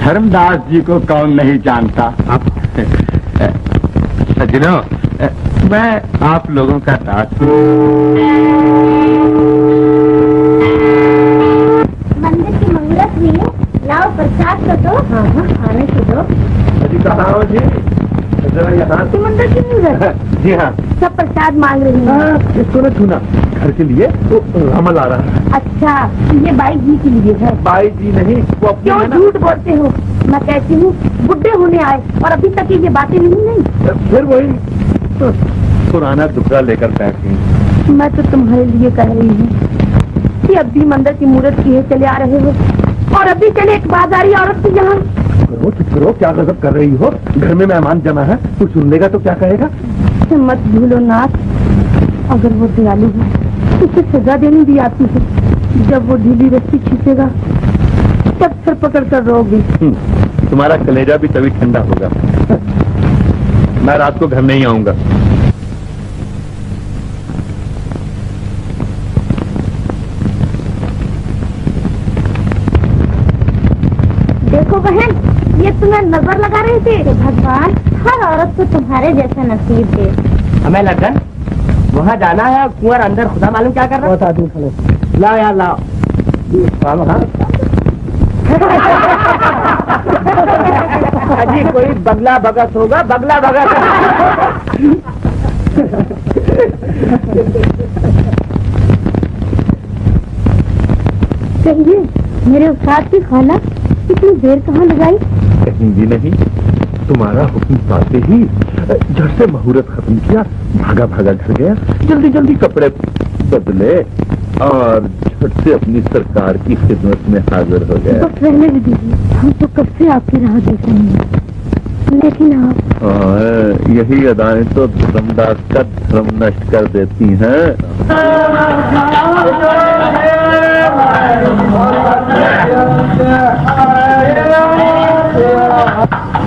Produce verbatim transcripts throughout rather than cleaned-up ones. धर्मदास जी को कौन नहीं जानता। सज्जनों, मैं आप लोगों का दास हूँ। मंदिर की मंगलत में लाओ प्रसाद को दो। हाँ हाँ, खाने को दो। जी कहाँ हो जी? जरा यहाँ मंदिर की मंगलत। जी हाँ, सब प्रसाद मांग रही हैं। इसको न छूना, घर के लिए तो हमल आ रहा है। अच्छा, ये बाई जी के लिए है। बाई जी नहीं, वो क्यों झूठ बोलते हो? मैं कहती हूँ बुढ़े होने आए और अभी तक ये बातें नहीं नहीं। फिर वही तो, पुराना दुखड़ा लेकर बैठ गई। मैं तो तुम्हारे लिए कह रही हूँ कि अब भी मंदिर की मूर्त किए चले आ रहे हो और अभी चले एक बाजारी औरत की यहाँ। करो चुप करो, क्या गजब कर रही हो? घर में मेहमान जमा है, तू सुन लेगा तो क्या कहेगा? मत भूलो नाथ, अगर वो दयालु है उसे सजा देनी भी आती है। जब वो ढीली रस्सी खींचेगा तब सर पकड़ कर रोगी। तुम्हारा कलेजा भी तभी ठंडा होगा। मैं रात को घर नहीं आऊंगा। देखो बहन, ये तुम्हें नजर लगा रहे थे। तो भगवान हर औरत को तुम्हारे जैसा नसीब दे। हमें लगन वहाँ जाना है। कुंवर अंदर खुदा मालूम क्या कर रहा है। बहुत आदमी खड़े। लाओ यार लाओ। अजी कोई बगला भगत होगा, बगला भगत। चलिए, मेरे उस्ताद की खाना इतनी देर कहाँ लगाई? कहीं भी नहीं, तुम्हारा हुक्म पाते ही घर से मुहूर्त खत्म किया, भागा भागा घर गया, जल्दी जल्दी कपड़े बदले और झट से अपनी सरकार की खिदमत में हाजिर हो गया। बस रहने दीजिए, हम तो कब से आपकी राह देख रहे हैं, लेकिन आप आ, यही अदाएं तो धर्मदास का धर्म नष्ट कर देती हैं।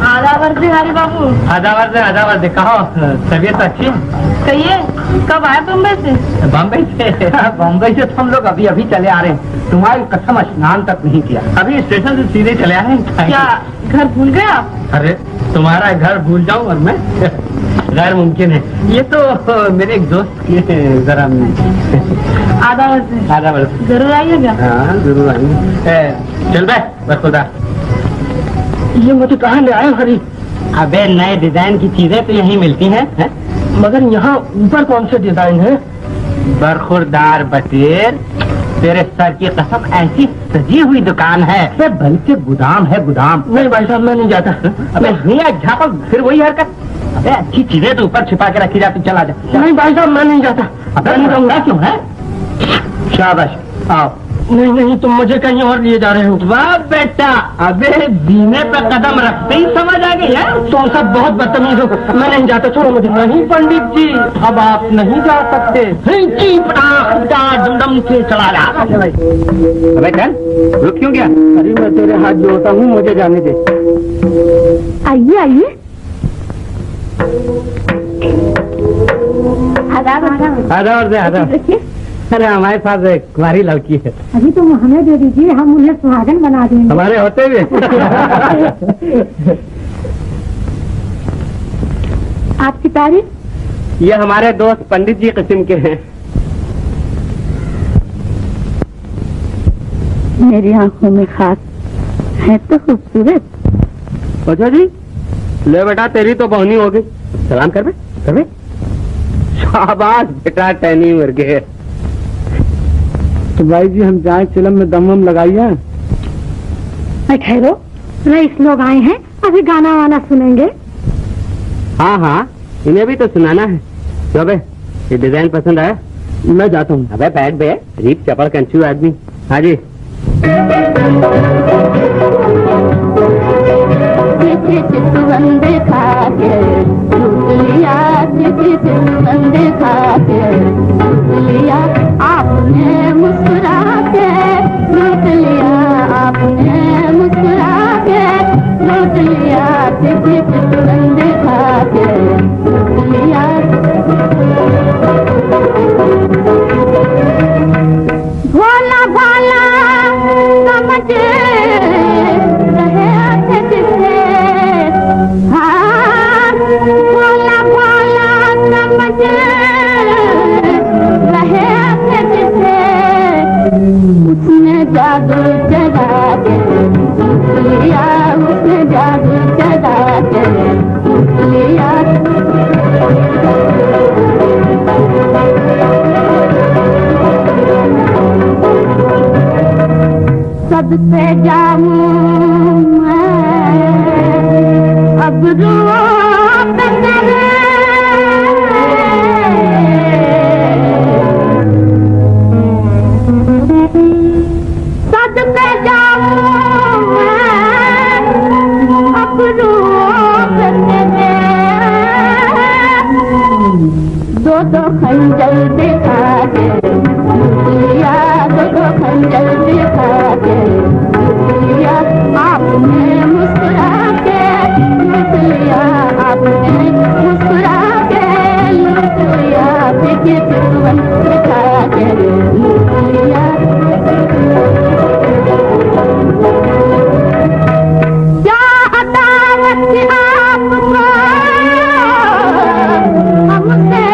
आदावर्दी हरी बाबू, आदावर्दी आदावर्दी कहो, तबीयत अच्छी? कहिए, कब आए बम्बई से? बम्बई से बम्बई से हम लोग अभी अभी चले आ रहे हैं। तुम्हारी कसम स्नान तक नहीं किया, अभी स्टेशन से सीधे चले आए हैं। क्या घर भूल गए आप? अरे तुम्हारा घर भूल जाऊँ और मैं? गैर मुमकिन है, ये तो मेरे एक दोस्त के घर में। आदावर्दी आदावर्दी जरूर आइएगा। हाँ जरूर आइए। चल बे, ये मुझे कहाँ ले आए हरी? अबे नए डिजाइन की चीजें तो यहीं मिलती हैं, है? मगर यहाँ ऊपर कौन से डिजाइन है? बरखुरदार बटेर, तेरे सर की कसम ऐसी सजी हुई दुकान है, बल्कि गुदाम है गुदाम। नहीं भाई साहब, मैं नहीं जाता। अबे भैया झापक, फिर वही हरकत। अबे अच्छी चीजें तो ऊपर छिपा के रखी जाती, चला जा। नहीं भाई साहब, मैं नहीं जाता। अबे नहीं जाऊंगा क्यों है? शाबाश, आओ। नहीं नहीं, तुम मुझे कहीं और लिए जा रहे हो। वाह बेटा, अबे बीने पे कदम रखते ही समझ आ गई है। तुम सब बहुत बदतमीज हो, मैं नहीं जाता, छोड़ो मुझे। नहीं पंडित जी, अब आप नहीं जा सकते। डमडम से चला रहा। अबे चल, रुक क्यों गया? अरे मैं तेरे हाथ जोड़ता हूँ, मुझे जाने दे। आइए आइए। आधार आधार। अरे हमारे पास एक कुमारी लड़की है। अभी तो हमें दे दीजिए, हम उन्हें सुहागन बना देंगे। हमारे होते हुए। आपकी तारीफ? ये हमारे दोस्त पंडित जी किस्म के हैं। मेरी आंखों में खास है तो खूबसूरत। अच्छा जी, ले बेटा तेरी तो बहनी हो गई। सलाम कर बे, कर बे। शाबाश बेटा, टहनी मुर्गे। तो भाई जी हम जाए, चिलम में दम वम लगाइए। मैं ठहरो, रईस लोग आए हैं, अभी गाना वाना सुनेंगे। हाँ हाँ, इन्हें भी तो सुनाना है। तो अबे ये डिजाइन पसंद आया? मैं जाता हूँ। अबे बैठ बे, अजीब चपड़ कंचू आदमी। हाँ जी। आपने मुस्कुरा के लूट लिया, आपने मुस्कुरा के लूट लिया, तुरंत खा के लूट लिया। भोला भाला समझ रहे जिसे, हाँ भोला भाला समझ उसने जादू चला के लिया, उसने जादू चला के लिया। सबसे जाऊँ मैं अबरू, दो खंजर दिखा के लिया, दो खंजर दिखा के लिया। आपने मुस्कुरा के लूट लिया, आपने मुस्कुरा के लूट लिया, दिखा के लूट लिया। क्या अदावत आपको हमसे,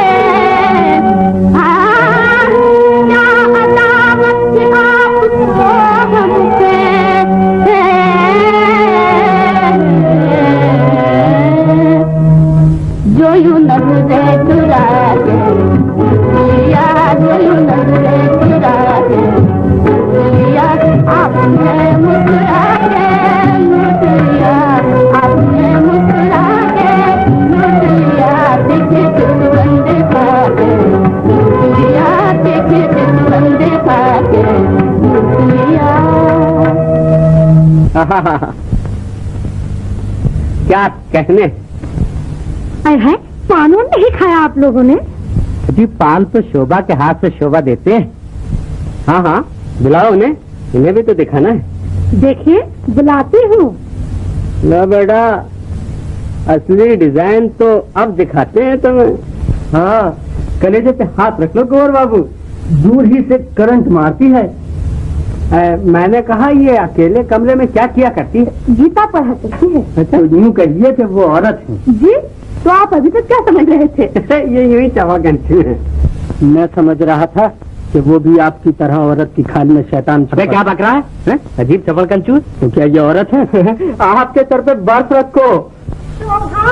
क्या कहने है? पान नहीं खाया आप लोगों ने जी? पान तो शोभा के हाथ से शोभा देते हैं। हाँ हाँ, बुलाओ उन्हें, इन्हें भी तो दिखाना है। देखिए बुलाती हूँ। लो बेटा, असली डिजाइन तो अब दिखाते हैं तुम्हें। हाँ, कलेजे पे हाथ रख लो गौर बाबू, दूर ही से करंट मारती है। आ, मैंने कहा ये अकेले कमरे में क्या किया करती है? गीता पढ़ा करती है। अच्छा, यूँ कहिए कि वो औरत है। जी, तो आप अभी तक क्या समझ रहे थे? ये यही चवागंती है। मैं समझ रहा था कि वो भी आपकी तरह औरत की खाल में शैतान। अबे क्या बक रहा है, है? अजीब चपल कंचूस। तो क्या ये औरत है? आपके सर पे बर्फ रखो। शोभा,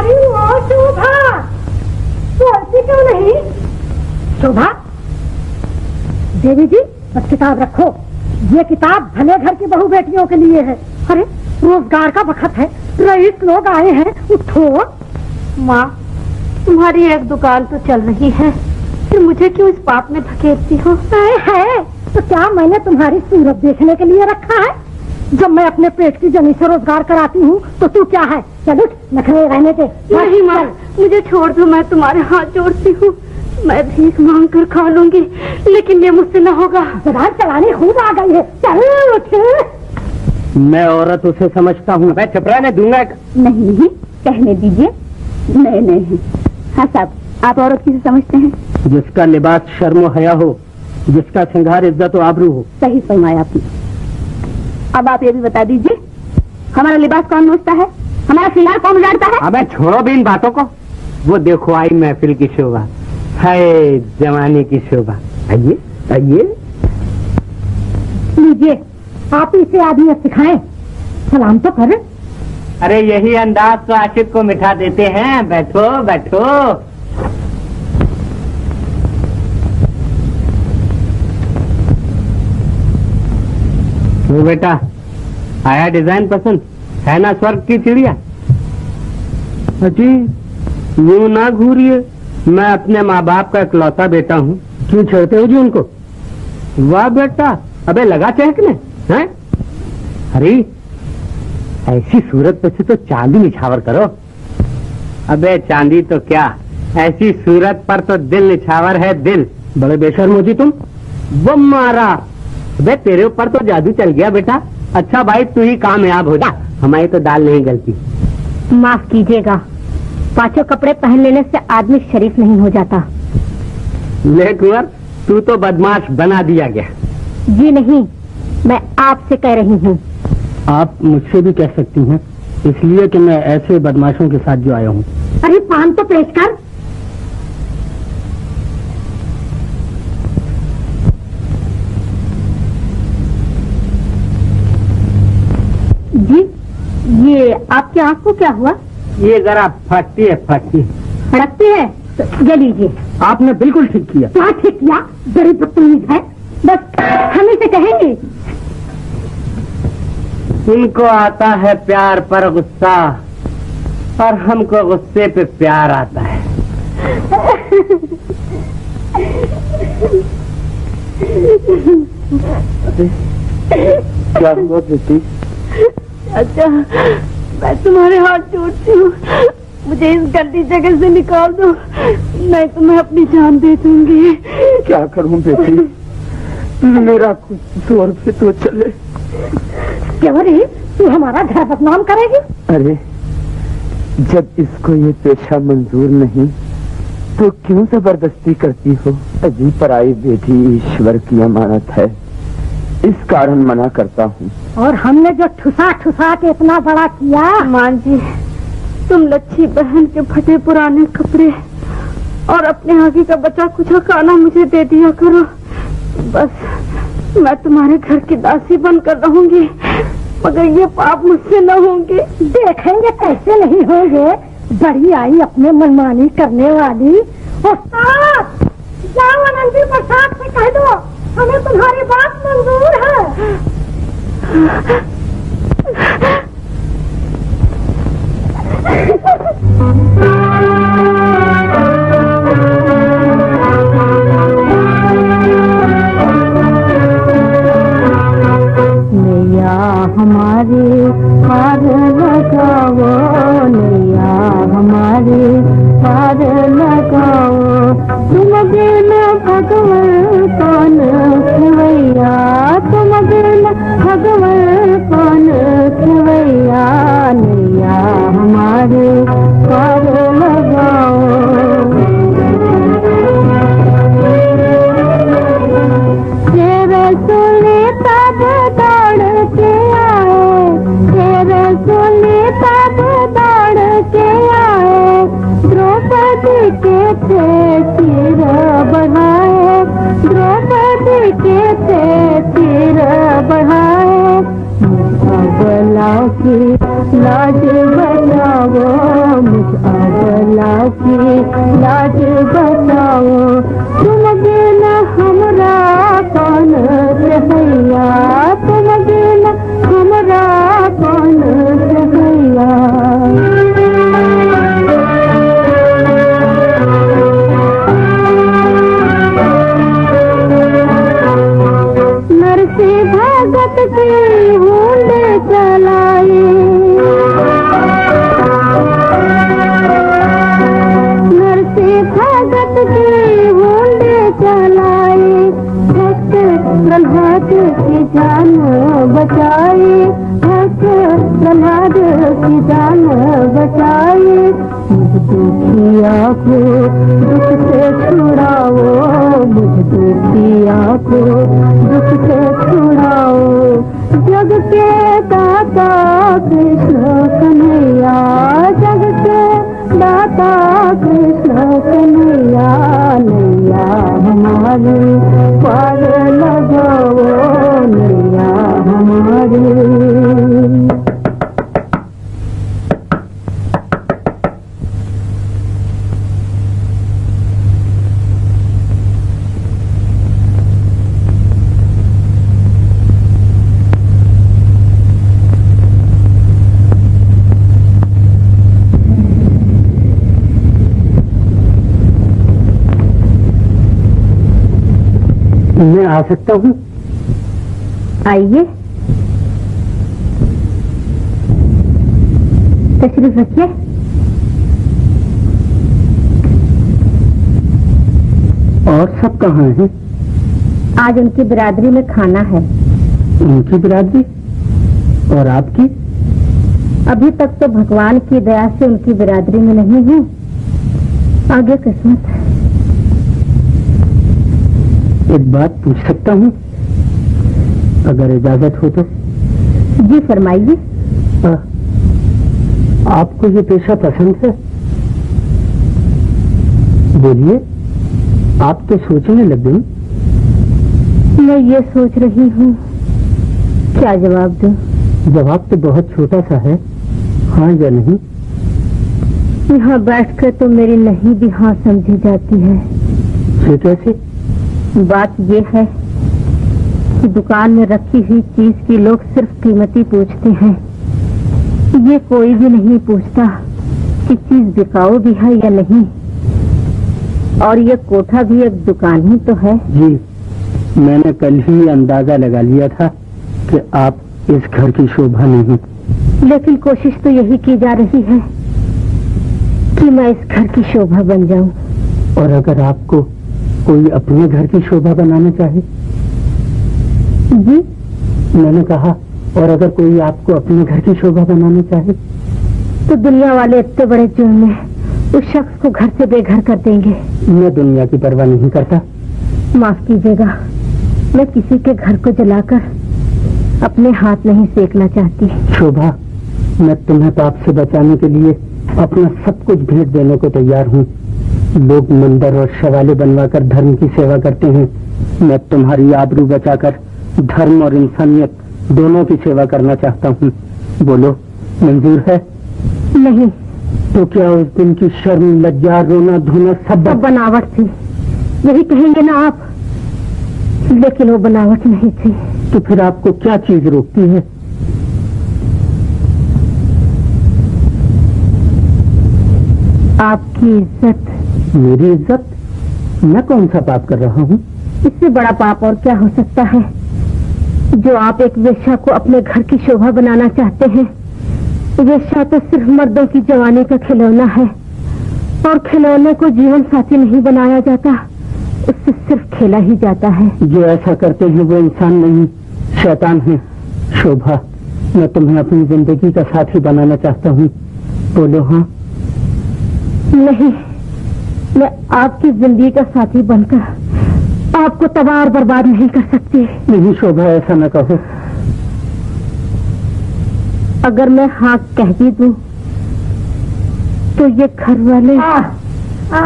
अरे वो शोभा, बोलती क्यों नहीं? शोभा देवी जी, बस किताब रखो, ये किताब भले घर की बहू बेटियों के लिए है। अरे रोजगार का वक्त है, रईस लोग आए हैं, उठो। माँ, तुम्हारी एक दुकान तो चल रही है, फिर मुझे क्यों इस पाप में धकेलती हो? है, तो क्या मैंने तुम्हारी सूरत देखने के लिए रखा है? जब मैं अपने पेट की जनी से रोजगार कराती हूँ तो तू क्या है? चल उठ, नखरे रहने दे। नहीं माँ, मुझे छोड़ दो, मैं तुम्हारे हाथ जोड़ती हूँ। मैं भीख मांग कर खा लूंगी, लेकिन ये मुझसे न होगा। जबान चलाने खूब आ गई है, चल उठ। मैं औरत उसे समझता हूँ, मैं चपराने दूंगा। नहीं नहीं, कहने दीजिए। नहीं नहीं, हाँ साहब, आप औरत किसे समझते हैं? जिसका लिबास शर्म हया हो, जिसका श्रृंगार इज्जत और आबरू हो। सही फरमाया आपने। अब आप ये भी बता दीजिए, हमारा लिबास कौन नोचता है, हमारा श्रृंगार कौन उजाड़ता है? अबे छोड़ो भी इन बातों को। वो देखो आई महफिल की शोभा, हाय जवानी की शोभा। आइए आइए, लीजिए आप इसे आदमी सिखाएं। सलाम तो कर। अरे यही अंदाज तो आशिक को मिठा देते हैं। बैठो बैठो। वो बेटा आया डिजाइन पसंद है ना? स्वर्ग की चिड़िया। अजी यूं ना घूरिए, मैं अपने माँ बाप का इकलौता बेटा हूँ। क्यों छोड़ते हो जी उनको? वाह बेटा, अबे लगा चहकने हैं। अरे ऐसी सूरत पे से तो चांदी निछावर करो। अबे चांदी तो क्या, ऐसी सूरत पर तो दिल निछावर है, दिल। बड़े बेशर्म हो जी तुम। वो मारा, अबे तेरे ऊपर तो जादू चल गया बेटा। अच्छा भाई, तू ही कामयाब हो जा, हमारी तो दाल नहीं गलती। माफ कीजिएगा, पांचों कपड़े पहन लेने से आदमी शरीफ नहीं हो जाता। ले कुंवर, तू तो बदमाश बना दिया गया। जी नहीं, मैं आपसे कह रही हूँ। आप मुझसे भी कह सकती हैं, इसलिए कि मैं ऐसे बदमाशों के साथ जो आया हूँ। अरे पान तो पेश कर। जी ये आपकी आंख को क्या हुआ? ये जरा फटती है, फटती है, फटती है। तो ये लीजिए। आपने बिल्कुल ठीक किया। क्या ठीक किया? गरीब पुलिस है, बस हम इसे कहेंगे। उनको आता है प्यार पर गुस्सा, और हमको गुस्से पे प्यार आता है। क्या हुआ बेटी? अच्छा, मैं तुम्हारे हाथ जोड़ती हूँ, मुझे इस गंदी जगह से निकाल दो, नहीं तो मैं अपनी जान दे दूंगी। क्या करूँ बेटी, मेरा कसूर भी तो चले। क्यों रे, तू हमारा घर बदनाम करेगी? अरे जब इसको ये पेशा मंजूर नहीं तो क्यों जबरदस्ती करती हो? अजीब पराई बेटी ईश्वर की अमानत है, इस कारण मना करता हूँ। और हमने जो ठुसा ठुसा के इतना बड़ा किया। मान जी, तुम लच्छी बहन के फटे पुराने कपड़े और अपने आगे का बचा कुछ खाना मुझे दे दिया करो। बस मैं तुम्हारे घर की दासी बनकर रहूंगी, मगर ये पाप मुझसे न होंगे। देखेंगे कैसे नहीं होंगे, बड़ी आई अपने मनमानी करने वाली। उस्ताद, जाओ आनंदी प्रसाद से कह दो हमें तुम्हारी बात मंजूर है। हमारे पार लगाओ नैया, हमारे पार लगाओ। तुम बिना भगवान कौन खवैया, तुम बिना भगवान कौन खवैया। नैया हमारे पार लगाओ। लाज बचाओ, मुझ अबला की लाज बचाओ। तुम बिना हमरा कौन रहैया, तुम बिना हमरा कौन रहैया। जनाद की जान बचाए, मुझ दुखिया को दुख से छुड़ाओ, मुझ दुखिया को दुख से छुड़ाओ। जग के दाता कृष्ण कन्हैया, जग के दाता कृष्ण कन्हैया, नैया हमारे पार लगाओ, नैया हमारे। मैं आ सकता हूँ? आइए, तशरीफ रखिए। और सब कहाँ हैं? आज उनकी बिरादरी में खाना है। उनकी बिरादरी और आपकी? अभी तक तो भगवान की दया से उनकी बिरादरी में नहीं है, आगे किस्मत है। एक बात पूछ सकता हूँ अगर इजाजत हो तो? जी फरमाइए। आपको ये पेशा पसंद है? बोलिए, आप तो सोचने लग गई। मैं ये सोच रही हूँ क्या जवाब दूँ? जवाब तो बहुत छोटा सा है, हाँ या नहीं। यहाँ बैठकर तो मेरी नहीं भी हाँ समझी जाती है। ये कैसे? बात ये है कि दुकान में रखी हुई चीज की लोग सिर्फ कीमती पूछते हैं, ये कोई भी नहीं पूछता कि चीज बिकाऊ भी है या नहीं। और ये कोठा भी एक दुकान ही तो है। जी, मैंने कल ही अंदाजा लगा लिया था कि आप इस घर की शोभा नहीं, लेकिन कोशिश तो यही की जा रही है कि मैं इस घर की शोभा बन जाऊं। और अगर आपको कोई अपने घर की शोभा बनाना चाहे? जी, मैंने कहा और अगर कोई आपको अपने घर की शोभा बनाना चाहे? तो दुनिया वाले इतने बड़े जुर्म में उस शख्स को घर से बेघर कर देंगे। मैं दुनिया की परवाह नहीं करता। माफ कीजिएगा, मैं किसी के घर को जलाकर अपने हाथ नहीं सेकना चाहती। शोभा, मैं तुम्हें पाप से बचाने के लिए अपना सब कुछ भेंट देने को तैयार हूँ। लोग मंदिर और शवाले बनवाकर धर्म की सेवा करते हैं, मैं तुम्हारी आबरू बचाकर धर्म और इंसानियत दोनों की सेवा करना चाहता हूँ। बोलो, मंजूर है? नहीं तो क्या उस दिन की शर्म, लज्जा, रोना धोना सब सब बनावट थी, यही कहेंगे ना आप? लेकिन वो बनावट नहीं थी। तो फिर आपको क्या चीज रोकती है? आपकी इज्जत। मेरी इज्जत? मैं कौन सा पाप कर रहा हूँ? इससे बड़ा पाप और क्या हो सकता है? जो आप एक वेश्या को अपने घर की शोभा बनाना चाहते हैं, वेश्या तो सिर्फ मर्दों की जवानी का खिलौना है, और खिलौने को जीवन साथी नहीं बनाया जाता, उससे सिर्फ खेला ही जाता है। जो ऐसा करते हैं वो इंसान नहीं, शैतान है। शोभा, मैं तुम्हें अपनी जिंदगी का साथी बनाना चाहता हूँ। बोलो हाँ। नहीं, मैं आपकी जिंदगी का साथी बनकर आपको तबाह और बर्बाद नहीं कर सकती। नहीं शोभा, ऐसा न कहो। अगर मैं हाँ कह भी दूं तो ये घर वाले। आ, आ,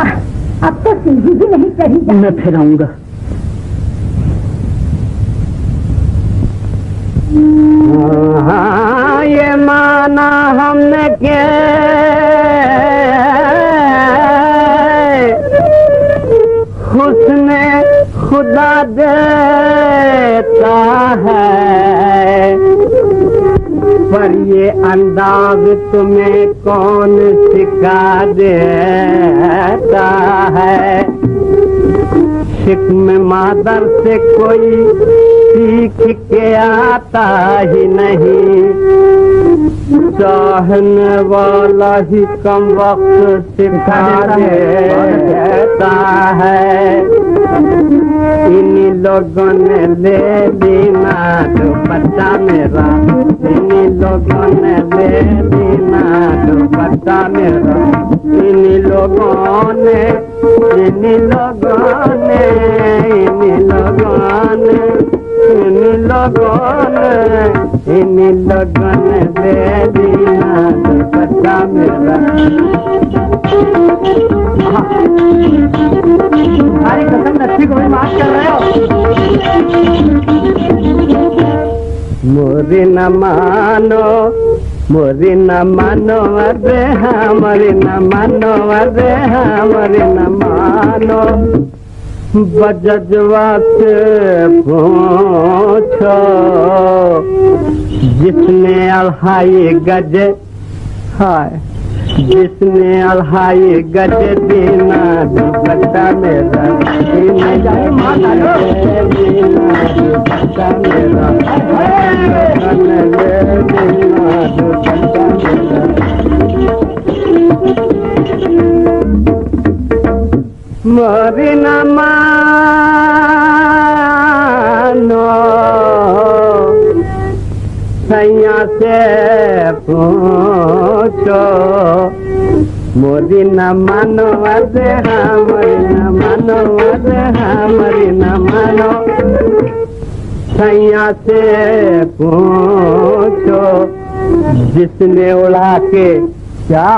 अब तो सीधी भी नहीं करी। मैं फिर आऊंगा। हाँ, ये माना हमने के उसने खुदा देता है, पर ये अंदाज तुम्हें कौन सिखा देता है? शिक्म मादर से कोई सीख के आता ही नहीं, चाहने वाला ही कम वक्त सिखा देता है। इन्हीं लोगों ने ले ली ना दुपट्टा मेरा, इन्हीं लोगों ने बेबीना दुपट्टा मेरा इन लोगों ने इन लोगों ने इन लोगों ने इन लोगों ने इन लोगों ने बेबीना दुपट्टा मेरा। अरे कसम नस्ती को भी माफ कर रहे हो। मोरी न मानो मोरी न मानो अरे हाँ मोरी न मानो अरे हाँ मोरी न मानो बजजवा से पूछो जिसने अढ़ाई गज हाय जिसने अढ़ाई गज देना दुपट्टा मेरा मोरी न मानो सैया से पूछो मोरी न मानो अरे हाँ मोरी न मानो अरे हाँ मोरी न मानो सैया से पूछो जिसने उड़ा के क्या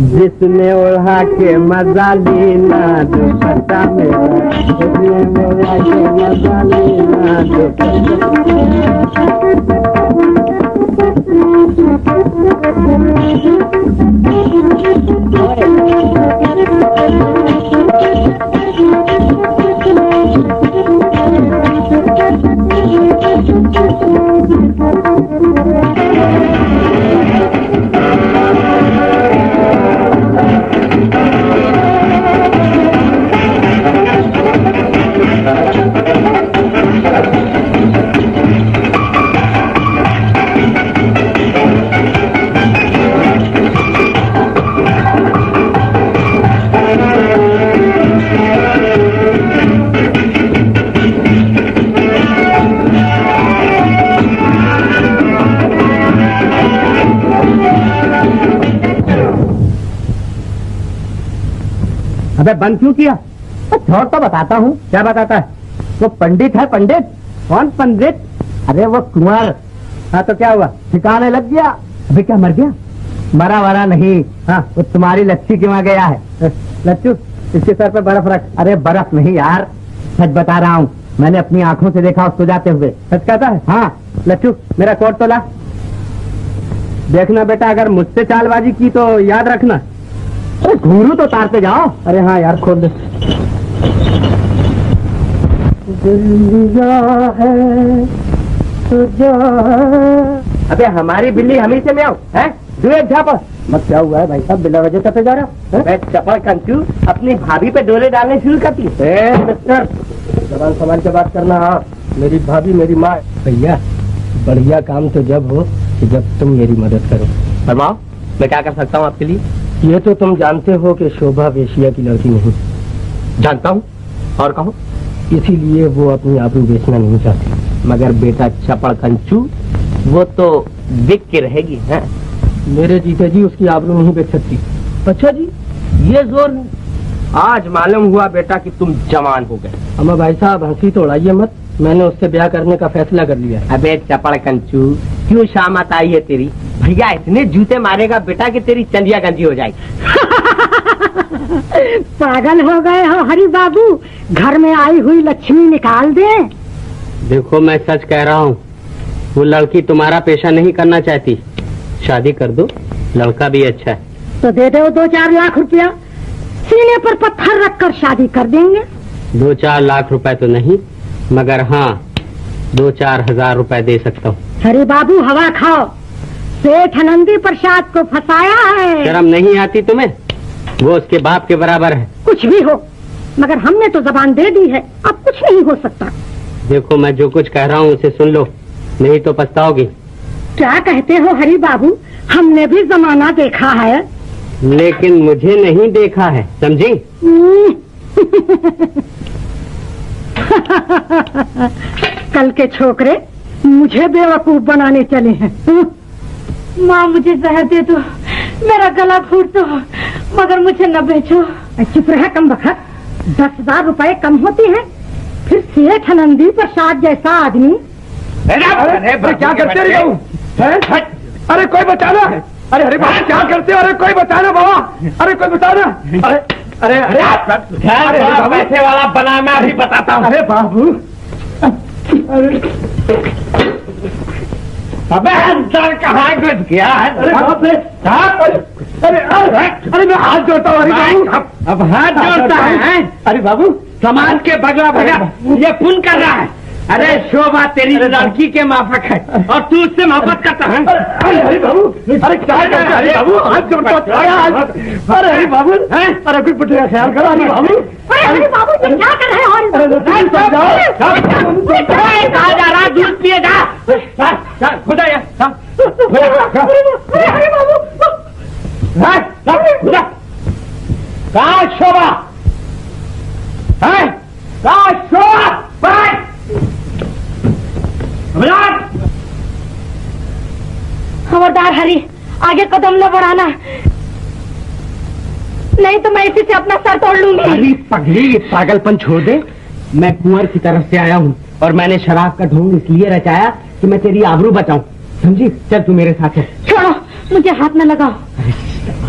जिसने उड़ा के मजा लेना दुपट्टा मेरा जिसने उड़ा के मजा लेना अबे बंद क्यों किया? छोड़ तो बताता हूँ। क्या बताता है? वो पंडित है पंडित। कौन पंडित? अरे वो कुंवर। हाँ तो क्या हुआ? ठिकाने लग गया। अबे क्या मर गया? मरा वरा नहीं। हाँ वो तुम्हारी लच्छी के वहाँ गया है। लच्छू इसके सर पे बर्फ रख। अरे बर्फ नहीं यार, सच बता रहा हूँ, मैंने अपनी आंखों से देखा उसको जाते हुए। सच कहता है? हाँ। लच्छू मेरा कोट तो ला। देखना बेटा, अगर मुझसे चालबाजी की तो याद रखना। अरे घूरू तो तारते जाओ। अरे हाँ यार, खोल दे। बिल्लिया है तुझा। अबे हमारी बिल्ली हम ही से म्याऊं है। एक झापड़ मत। क्या हुआ है भाई साहब, बिना वजह करते जा रहा? मैं चपड़ कंचू अपनी भाभी पे डोले डालने शुरू करती हूँ। मिस्टर जवान सवाल से बात करना। हाँ मेरी भाभी मेरी माँ। भैया बढ़िया काम तो जब हो कि जब तुम मेरी मदद करो। फरमाओ मैं क्या कर सकता हूँ आपके लिए? ये तो तुम जानते हो कि शोभा वेश्या की लड़की नहीं। जानता हूँ। और कहो? इसीलिए वो अपनी आबरू बेचना नहीं चाहती। मगर बेटा चपड़ कंचू, वो तो बिक के रहेगी। हैं मेरे जीते जी उसकी आबरू नहीं बेच सकती। अच्छा जी, ये जोर नहीं। आज मालूम हुआ बेटा कि तुम जवान हो गए। अम्मा भाई साहब हंसी तो उड़ाइए मत, मैंने उससे ब्याह करने का फैसला कर लिया। अबे चपड़ कंचू क्यों शामत आई है तेरी? भैया इतने जूते मारेगा बेटा कि तेरी चंदिया गंजी हो जाएगी। पागल हो गए हो हरी बाबू, घर में आई हुई लक्ष्मी निकाल दे। देखो मैं सच कह रहा हूँ, वो लड़की तुम्हारा पेशा नहीं करना चाहती। शादी कर दो, लड़का भी अच्छा है। तो दे दो दो चार लाख रुपया, सीने पर पत्थर रखकर शादी कर देंगे। दो चार लाख रुपए तो नहीं, मगर हाँ दो चार हजार रुपए दे सकता हूँ। हरी बाबू हवा खाओ, सेठ नंदी प्रसाद को फंसाया है। शर्म नहीं आती तुम्हें? वो उसके बाप के बराबर है। कुछ भी हो, मगर हमने तो जबान दे दी है, अब कुछ नहीं हो सकता। देखो मैं जो कुछ कह रहा हूँ उसे सुन लो, नहीं तो पछताओगी। क्या कहते हो हरी बाबू, हमने भी जमाना देखा है। लेकिन मुझे नहीं देखा है, समझी? कल के छोकरे मुझे बेवकूफ बनाने चले हैं। माँ मुझे जहर दे दो, मेरा गला घोट दो, मगर मुझे न बेचो। चुप रहे कम बखत, दस हजार रुपए कम होते हैं, फिर सेठ नंदी प्रसाद जैसा आदमी। क्या करते रहे? अरे कोई बचाना, अरे अरे बाबा क्या करते हो? अरे कोई बचाना बाबा, अरे कोई बचाना। अरे अरे अरे आप पैसे वाला बना, मैं अभी बताता हूँ। अरे बाबू, अबे अंदर कहाँ घुस गया? अरे अरे अरे अरे मैं हाथ जोड़ता हूँ। अब हाथ जोड़ता है? अरे बाबू समाज के बगला भगा ये पुन कर रहा है। अरे शोभा तेरी लड़की के माफक है और तू उससे मोहब्बत करता है। अरे हरी बाबू, अरे क्या अरे बाबू हाथ जोड़ता। अरे हरी बाबू, अरे कुछ बुढ़िया ख्याल करो। अरे बाबू, अरे बाबू क्या कर रहे हो? दूध पिए जा, खुदा खुदा। कहाँ शोभा है? कहाँ शोभा? खबरदार हरी, आगे कदम न बढ़ाना, नहीं तो मैं इसी से अपना सर तोड़ लूंगी। हरी पगली, पागलपन छोड़ दे। मैं कुंवर की तरफ से आया हूँ और मैंने शराब का ढोंग इसलिए रचाया कि मैं तेरी आबरू बचाऊं, समझी? चल तू मेरे साथ है। छोड़ो, मुझे हाथ न लगाओ।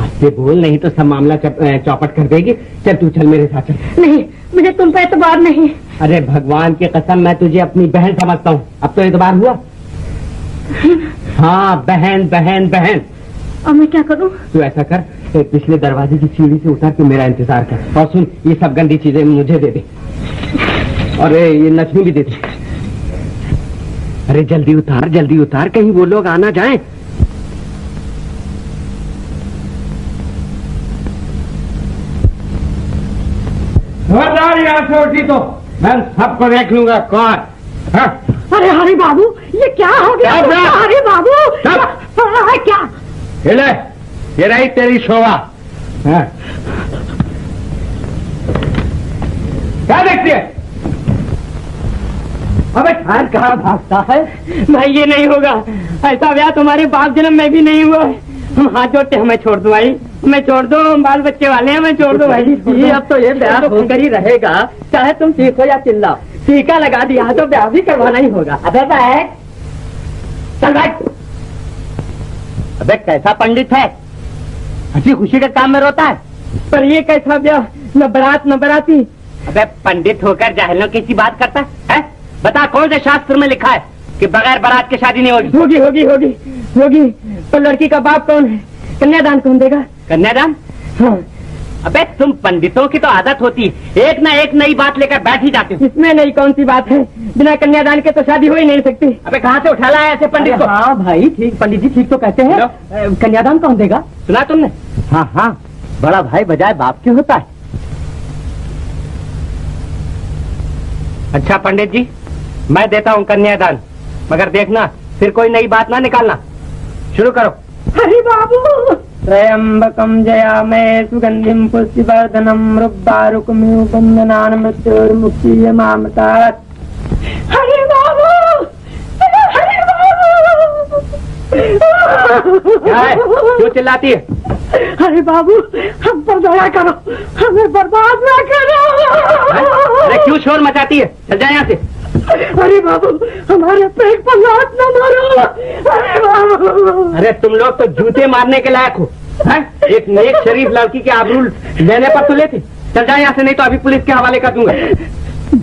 आज से बोल नहीं तो सब मामला चौपट कर देगी। चल तू चल मेरे साथ। नहीं, मुझे तुम पे एतबार नहीं। अरे भगवान की कसम, मैं तुझे अपनी बहन समझता हूँ। अब तो एतबार हुआ। हाँ बहन बहन बहन। अब मैं क्या करूँ? तू ऐसा कर, पिछले दरवाजे की सीढ़ी से उतर के मेरा इंतजार कर। और सुन, ये सब गंदी चीजें मुझे दे दे और ये नचनी भी दे दे। अरे जल्दी उतार, जल्दी उतार, कहीं वो लोग आना जाएं। यहाँ से उठी तो मैं सबको देख लूंगा कौन। हा? अरे हरी बाबू, ये क्या हो गया? हरी बाबू क्या हिले? ये रही तेरी शोभा। क्या देखती है? अबे खान कहाँ भागता है? भाई ये नहीं होगा, ऐसा ब्याह तुम्हारे बाप जन्म में भी नहीं हुआ। हम हाथ जोड़ते, हमें छोड़ दो भाई, हमें छोड़ दो, हम बाल बच्चे वाले हैं, हमें छोड़ दो भाई। ये अब तो ये ब्याह होकर ही रहेगा, चाहे तुम सीखो या चिल्लाओ। टीका लगा दिया तो ब्याह भी करवाना ही होगा। अबे चल भाई। अबे कैसा पंडित है, हंसी खुशी के काम में रोता है। पर ये कैसा ब्याह, न बरात न बराती। अबे पंडित होकर जाहिलों की सी बात करता है? बता कौन से शास्त्र में लिखा है कि बगैर बारात के शादी नहीं होगी? होगी होगी होगी होगी। पर लड़की का बाप कौन है? कन्यादान कौन देगा? कन्यादान? हाँ। अबे तुम पंडितों की तो आदत होती, एक ना एक नई बात लेकर बैठ ही जाते हो। इसमें नई कौन सी बात है? बिना कन्यादान के तो शादी हो ही नहीं सकती। अबे कहाँ से उठा लाया ऐसे पंडित को? हाँ भाई ठीक, पंडित जी ठीक तो कहते हैं। कन्यादान कौन देगा? सुना तुमने? हाँ हाँ, बड़ा भाई बजाय बाप के होता है। अच्छा पंडित जी, मैं देता हूँ कन्यादान, मगर देखना फिर कोई नई बात ना निकालना। शुरू करो। हरी बाबू। त्रयंबकम जया मे सुगंधिम पुष्टिवर्धनम रुब्बारुकमिवबंधनान् मृत्युर्मुक्तिय मां तात्। हरी बाबू, हरी बाबू। क्यों चिल्लाती है? हरी बाबू हम पर दया करो, हमें बर्बाद ना करो। अरे क्यों शोर मचाती है, चल जाए यहाँ से। अरे बाबू हमारे पेट पर लात न मारो। अरे बाबू, अरे तुम लोग तो जूते मारने के लायक हो। एक नेक शरीफ लड़की के आबरू लेने पर तुले थे। चल जाए यहाँ से, नहीं तो अभी पुलिस के हवाले कर दूंगा।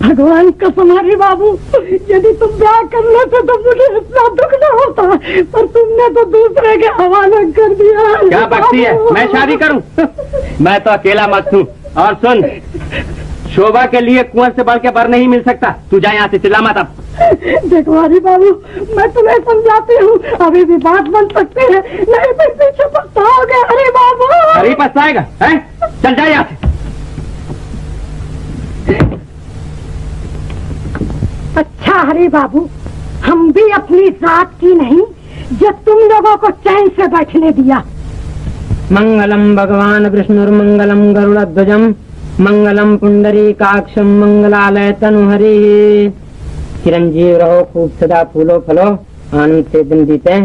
भगवान कसम हरी बाबू, यदि तुम ब्याह करने से तो मुझे इतना दुख न होता, पर तुमने तो दूसरे के हवाले कर दिया। क्या बकती है, मैं शादी करूँ? मैं तो अकेला मस्त हूँ। और सुन, शोभा के लिए कुंवर से बढ़ के बर नहीं मिल सकता। तू जा यहाँ से, चिल्ला मत। अब देखो हरी बाबू, मैं तुम्हें समझाती हूँ, अभी भी बात बन सकती है, नहीं तो पीछे पछताओगे। हरी बाबू, हरी पछताएगा। चल जा यहाँ से। अच्छा हरी बाबू, हम भी अपनी जात की नहीं, जब तुम लोगों को चैन से बैठने दिया। मंगलम भगवान विष्णुर्मंगलम गरुड़ध्वजम मंगलम पुंडरी काक्षम मंगलालय तनुहरी। चिरंजीव रहो, खूब सदा फूलो फलो, आनंद से दिन बीते।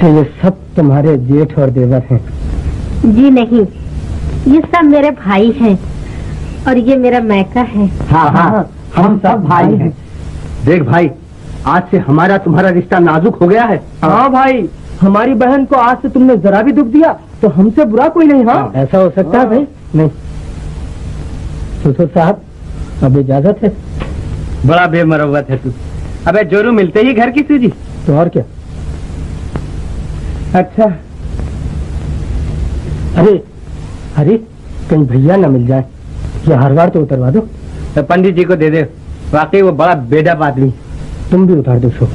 से ये सब तुम्हारे जेठ और देवर हैं? जी नहीं, ये सब मेरे भाई हैं और ये मेरा मैका है। हाँ हाँ, हम सब भाई हैं। देख भाई, आज से हमारा तुम्हारा रिश्ता नाजुक हो गया है। हाँ भाई, हमारी बहन को आज से तुमने जरा भी दुख दिया तो हमसे बुरा कोई नहीं। हाँ, ऐसा हो सकता है भाई? नहीं। ससुर साहब, अब इजाजत है? बड़ा बेमरवत है तू। अबे जोरू, मिलते ही घर की सूजी। तो और क्या। अच्छा, अरे अरे कहीं भैया ना मिल जाए, या हर बार तो उतरवा दो। तो पंडित जी को दे दे, वाकई वो बड़ा बेडब आदमी। तुम भी उतार दो सो।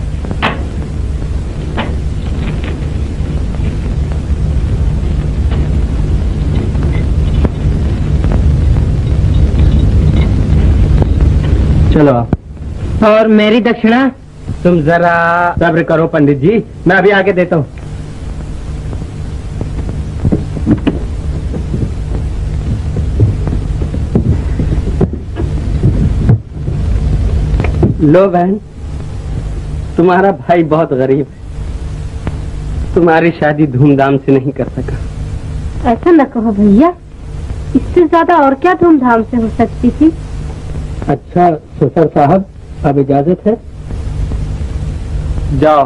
चलो। और मेरी दक्षिणा? तुम जरा सब्र करो पंडित जी, मैं अभी आके देता हूँ। लो बहन, तुम्हारा भाई बहुत गरीब है, तुम्हारी शादी धूमधाम से नहीं कर सका। ऐसा न कहो भैया, इससे ज्यादा और क्या धूमधाम से हो सकती थी। अच्छा ससुर साहब, अब इजाजत है? जाओ,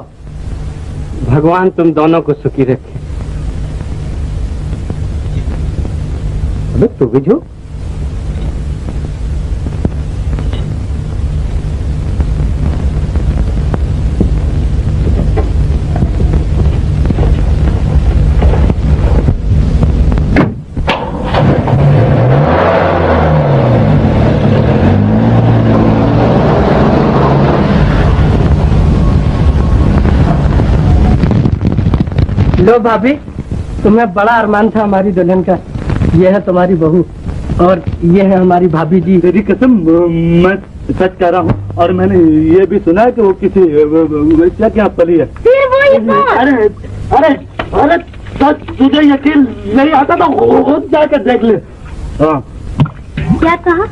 भगवान तुम दोनों को सुखी रखे। अबे तू बिजू, लो भाभी, तुम्हें बड़ा अरमान था हमारी दुल्हन का। यह है तुम्हारी बहू और यह है हमारी भाभी जी। मेरी कसम, मैं सच कह रहा हूँ। और मैंने ये भी सुना है कि वो किसी वैश्या के यहाँ पली है। अरे अरे अरे, सच तुझे यकीन नहीं आता तो खुद जाकर देख ले। हाँ, क्या कहा?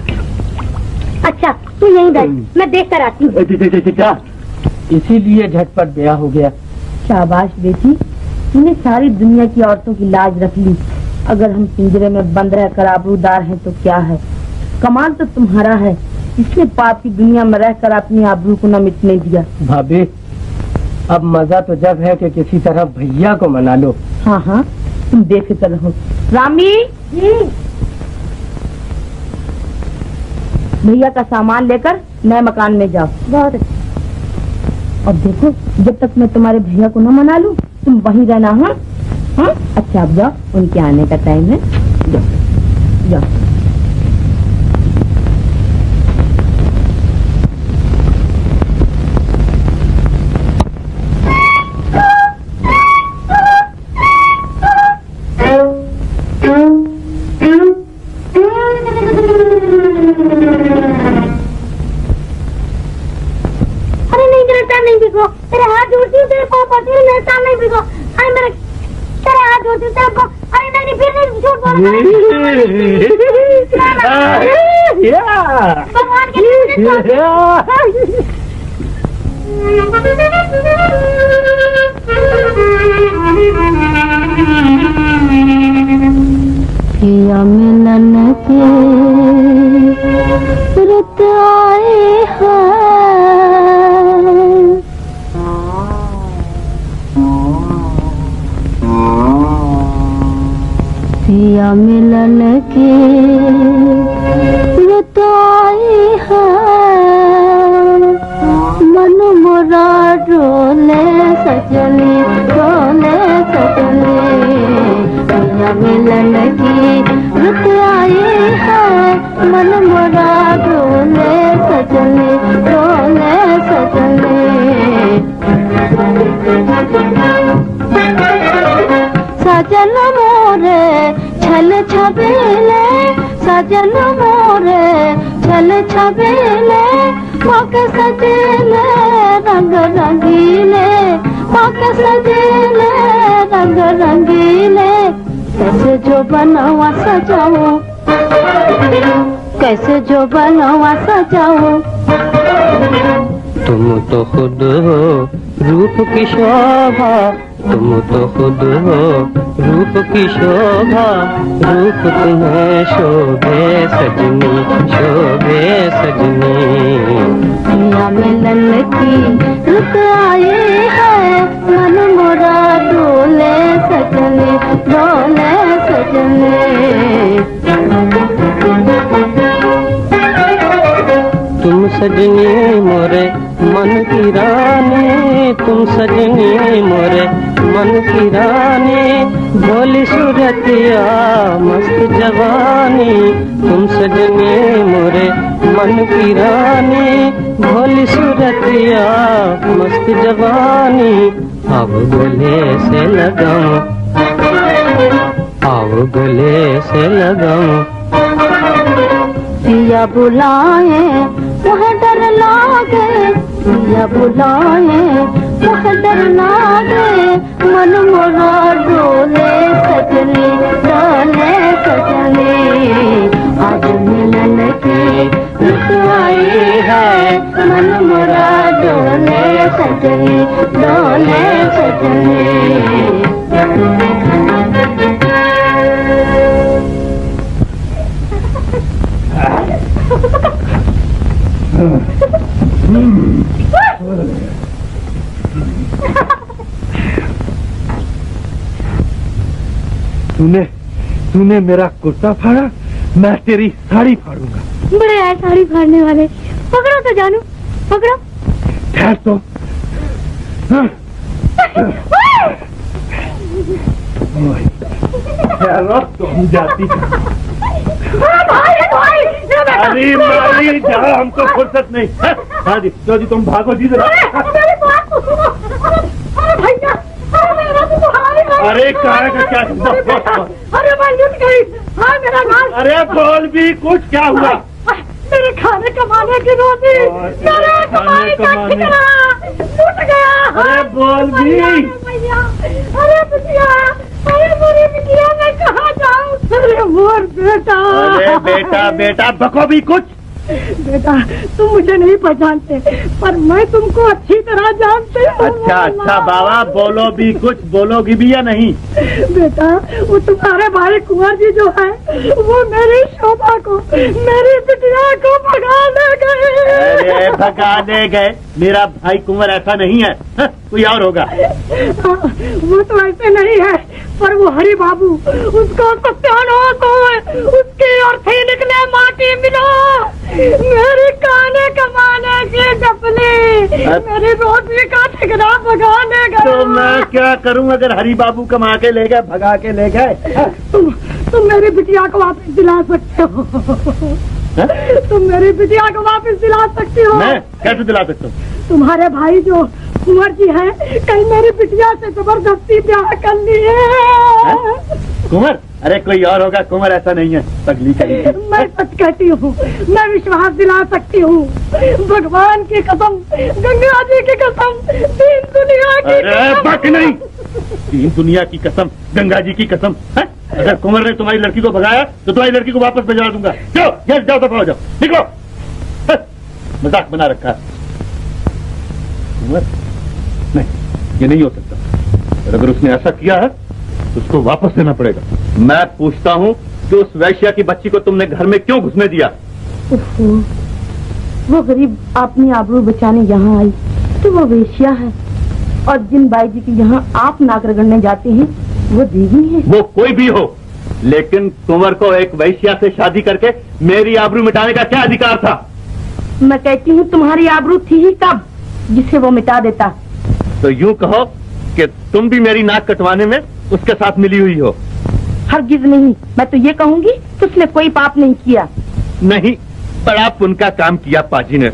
अच्छा तू यहीं बैठ, मैं देख कर आती हूँ। इसीलिए झटपट ब्याह हो गया। शाबाश बेटी, तूने सारी दुनिया की औरतों की लाज रख ली। अगर हम पिंजरे में बंद रहकर आबरूदार हैं तो क्या है। कमाल तो तुम्हारा है, इसने पाप की दुनिया में रहकर अपनी आबरू को न मिटने दिया। भाभी, अब मजा तो जब है कि किसी तरह भैया को मना लो। हाँ हाँ, तुम बेफिक्र रहो। रामी, भैया का सामान लेकर नए मकान में जाओ। बहुत अच्छा। और देखो, जब तक मैं तुम्हारे भैया को न मना लूँ तुम वहीं रहना। हाँ हाँ, अच्छा अब जाओ, उनके आने का टाइम है। जाओ जाओ। अरे नहीं गिरता, नहीं बिगो, तेरे हाथ जोड़ती हूँ, तेरे पाँव पड़ती हूँ, मेरे सामने बिगो। अरे मेरे, तेरे हाथ जोड़ती हूँ, तेरे को। अरे नहीं, फिर नहीं, झूठ बोल रहा। भगवान के लिए मिलन के रुत आए हैं। सिया मिलन के रुत आए हैं। मन मोरा डोले सजनी, डोले सजनी। सिया मिलन के रुत आए हैं। मन मोरा डोले सजनी, डोले सजनी। सजन मोरे छल छबेले, सजन मोरे छल छबेले। मौके सजेले रंग रंगीले, मौके सजेले रंग रंगीले। कैसे जो बनवा सजाओ, कैसे जो बनवा सजाओ। तुम तो खुद हो रूप की शोभा, तुम तो खुद हो रूप की शोभा, रूप तुम्हें शोभे सजनी, शोभे सजनी। पिया मिलन की रुक आए हैं, मन मोरा डोले सजने, डोले सजने। तुम सजनी मोरे मन की रानी, तुम सजनी मोरे मन की रानी, भोली सूरतिया मस्त जवानी। तुम सजनी मोरे मन की रानी, भोली सूरतिया मस्त जवानी। अब गले से लगाऊं, अब गले से लगाऊं। पिया बुलाए वह डर लागे, पिया बुलाए वह डर लागे, मन मोरा डोले सजनी, डोले सजनी। आज मिलन की रुक आए हैं, मन मोरा डोले सजनी, डोले सजनी। तूने तूने मेरा कुर्ता फाड़ा, मैं तेरी साड़ी फाड़ूंगा। बड़े यार साड़ी फाड़ने वाले, पकड़ो तो जानू, पकड़ो। ठहर तो। तुम जाती अरे माली जा, हमको फुर्सत नहीं। हाँ जी, तो जी तुम भागो जी जरा। अरे कहाँ का क्या? अरे मैं लुट गई। हाँ मेरा माल। अरे बोल भी कुछ, क्या हुआ? मेरे खाने कमाने की रोटी, मेरे कमाने का ठिकाना लुट गया। अरे बोल भी। अरे बिटिया, अरे मेरी बिटिया, मैं कहाँ जाऊँ? अरे मोर बेटा, अरे बेटा बेटा बको भी कुछ। बेटा तुम मुझे नहीं पहचानते, पर मैं तुमको अच्छी तरह जानती हूँ। अच्छा अच्छा बाबा, बोलो भी कुछ, बोलोगी भी या नहीं? बेटा वो तुम्हारे भाई कुंवर जी जो है, वो मेरी शोभा को, मेरी बिटिया को भगाने गए। भगाने गए? मेरा भाई कुंवर ऐसा नहीं है, है? कोई और होगा। आ, वो तो ऐसे नहीं है, पर वो हरी बाबू, उसको सत्यानाश हो, उसकी और थी निकले माटी मिलो। मेरी खाने कमाने की डपली, मेरी रोटी का ठिकाना भगाने गए। तो मैं क्या करूं अगर हरी बाबू कमा के ले गए, भगा के ले गए? तुम तुम मेरी बिटिया को वापस दिला सकते हो। है? तुम मेरी बिटिया को वापस दिला सकती हो? मैं कैसे दिला सकता हूँ? तुम्हारे भाई जो कुंवर जी है, कल मेरी बिटिया से जबरदस्ती ब्याह कर लिए। कुंवर? अरे कोई और होगा, कुंवर ऐसा नहीं है। पगली कली। मैं सच कहती हूँ, मैं विश्वास दिला सकती हूँ। भगवान की कसम, गंगा जी की कसम, तीन दुनिया की। अरे बात नहीं, तीन दुनिया की कसम, गंगा जी की कसम। है? अगर कुंवर ने तुम्हारी लड़की को भगाया तो तुम्हारी लड़की को वापस भिजवा दूंगा। जाओ जाओ जाओ, दफा जाओ, निकलो। मजाक बना रखा कुंवर? नहीं, ये नहीं हो सकता। और अगर उसने ऐसा किया है तो उसको वापस देना पड़ेगा। मैं पूछता हूँ कि उस वैश्या की बच्ची को तुमने घर में क्यों घुसने दिया? वो गरीब आपने आबरू बचाने यहाँ आई तो वो वैश्या है, और जिन बाई जी की यहाँ आप नाक रगड़ने जाते हैं वो देवी है। वो कोई भी हो, लेकिन कुंवर को एक वैश्या से शादी करके मेरी आबरू मिटाने का क्या अधिकार था? मैं कहती हूँ तुम्हारी आबरू थी ही तब, जिसे वो मिटा देता। तो यूँ कहो कि तुम भी मेरी नाक कटवाने में उसके साथ मिली हुई हो? हरगिज नहीं, मैं तो ये कहूँगी कि उसने कोई पाप नहीं किया। नहीं, पर आप उनका काम किया पाजी ने।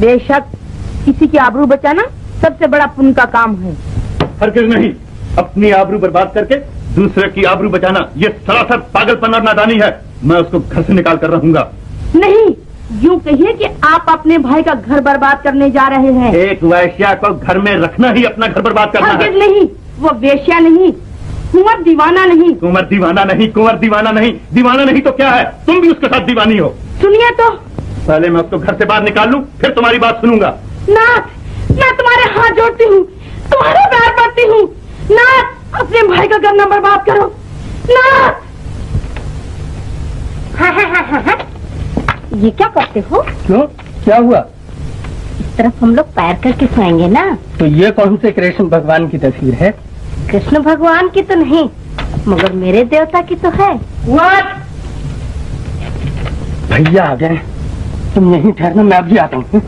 बेशक, किसी की आबरू बचाना सबसे बड़ा पुण्य का काम है। हरगिज नहीं, अपनी आबरू बर्बाद करके दूसरे की आबरू बचाना ये सरासर पागलपन और नादानी है। मैं उसको घर से निकाल कर रहूंगा। नहीं, यूँ कहिए कि आप अपने भाई का घर बर्बाद करने जा रहे हैं। एक वैश्या को घर में रखना ही अपना घर बर्बाद करना है। नहीं, वो वैश्या नहीं, कुंवर दीवाना नहीं। कुंवर दीवाना नहीं, कुंवर दीवाना नहीं। दीवाना नहीं तो क्या है? तुम भी उसके साथ दीवानी हो। सुनिए तो, पहले मैं उसको घर से बाहर निकाल लूँ, फिर तुम्हारी बात सुनूंगा। नाथ, मैं तुम्हारे हाथ जोड़ती हूँ, तुम्हारे पैर पड़ती हूँ, ना अपने भाई का गम नंबर बात करो ना। हाँ हाँ हाँ हाँ हाँ ये क्या करते हो? क्यों क्या हुआ? इस तरफ हम लोग पैर करके सोएंगे ना। तो ये कौन से कृष्ण भगवान की तस्वीर है? कृष्ण भगवान की तो नहीं मगर मेरे देवता की तो है। What? भैया आ गए, तुम यहीं ठहरना, मैं अब भी आता हूँ।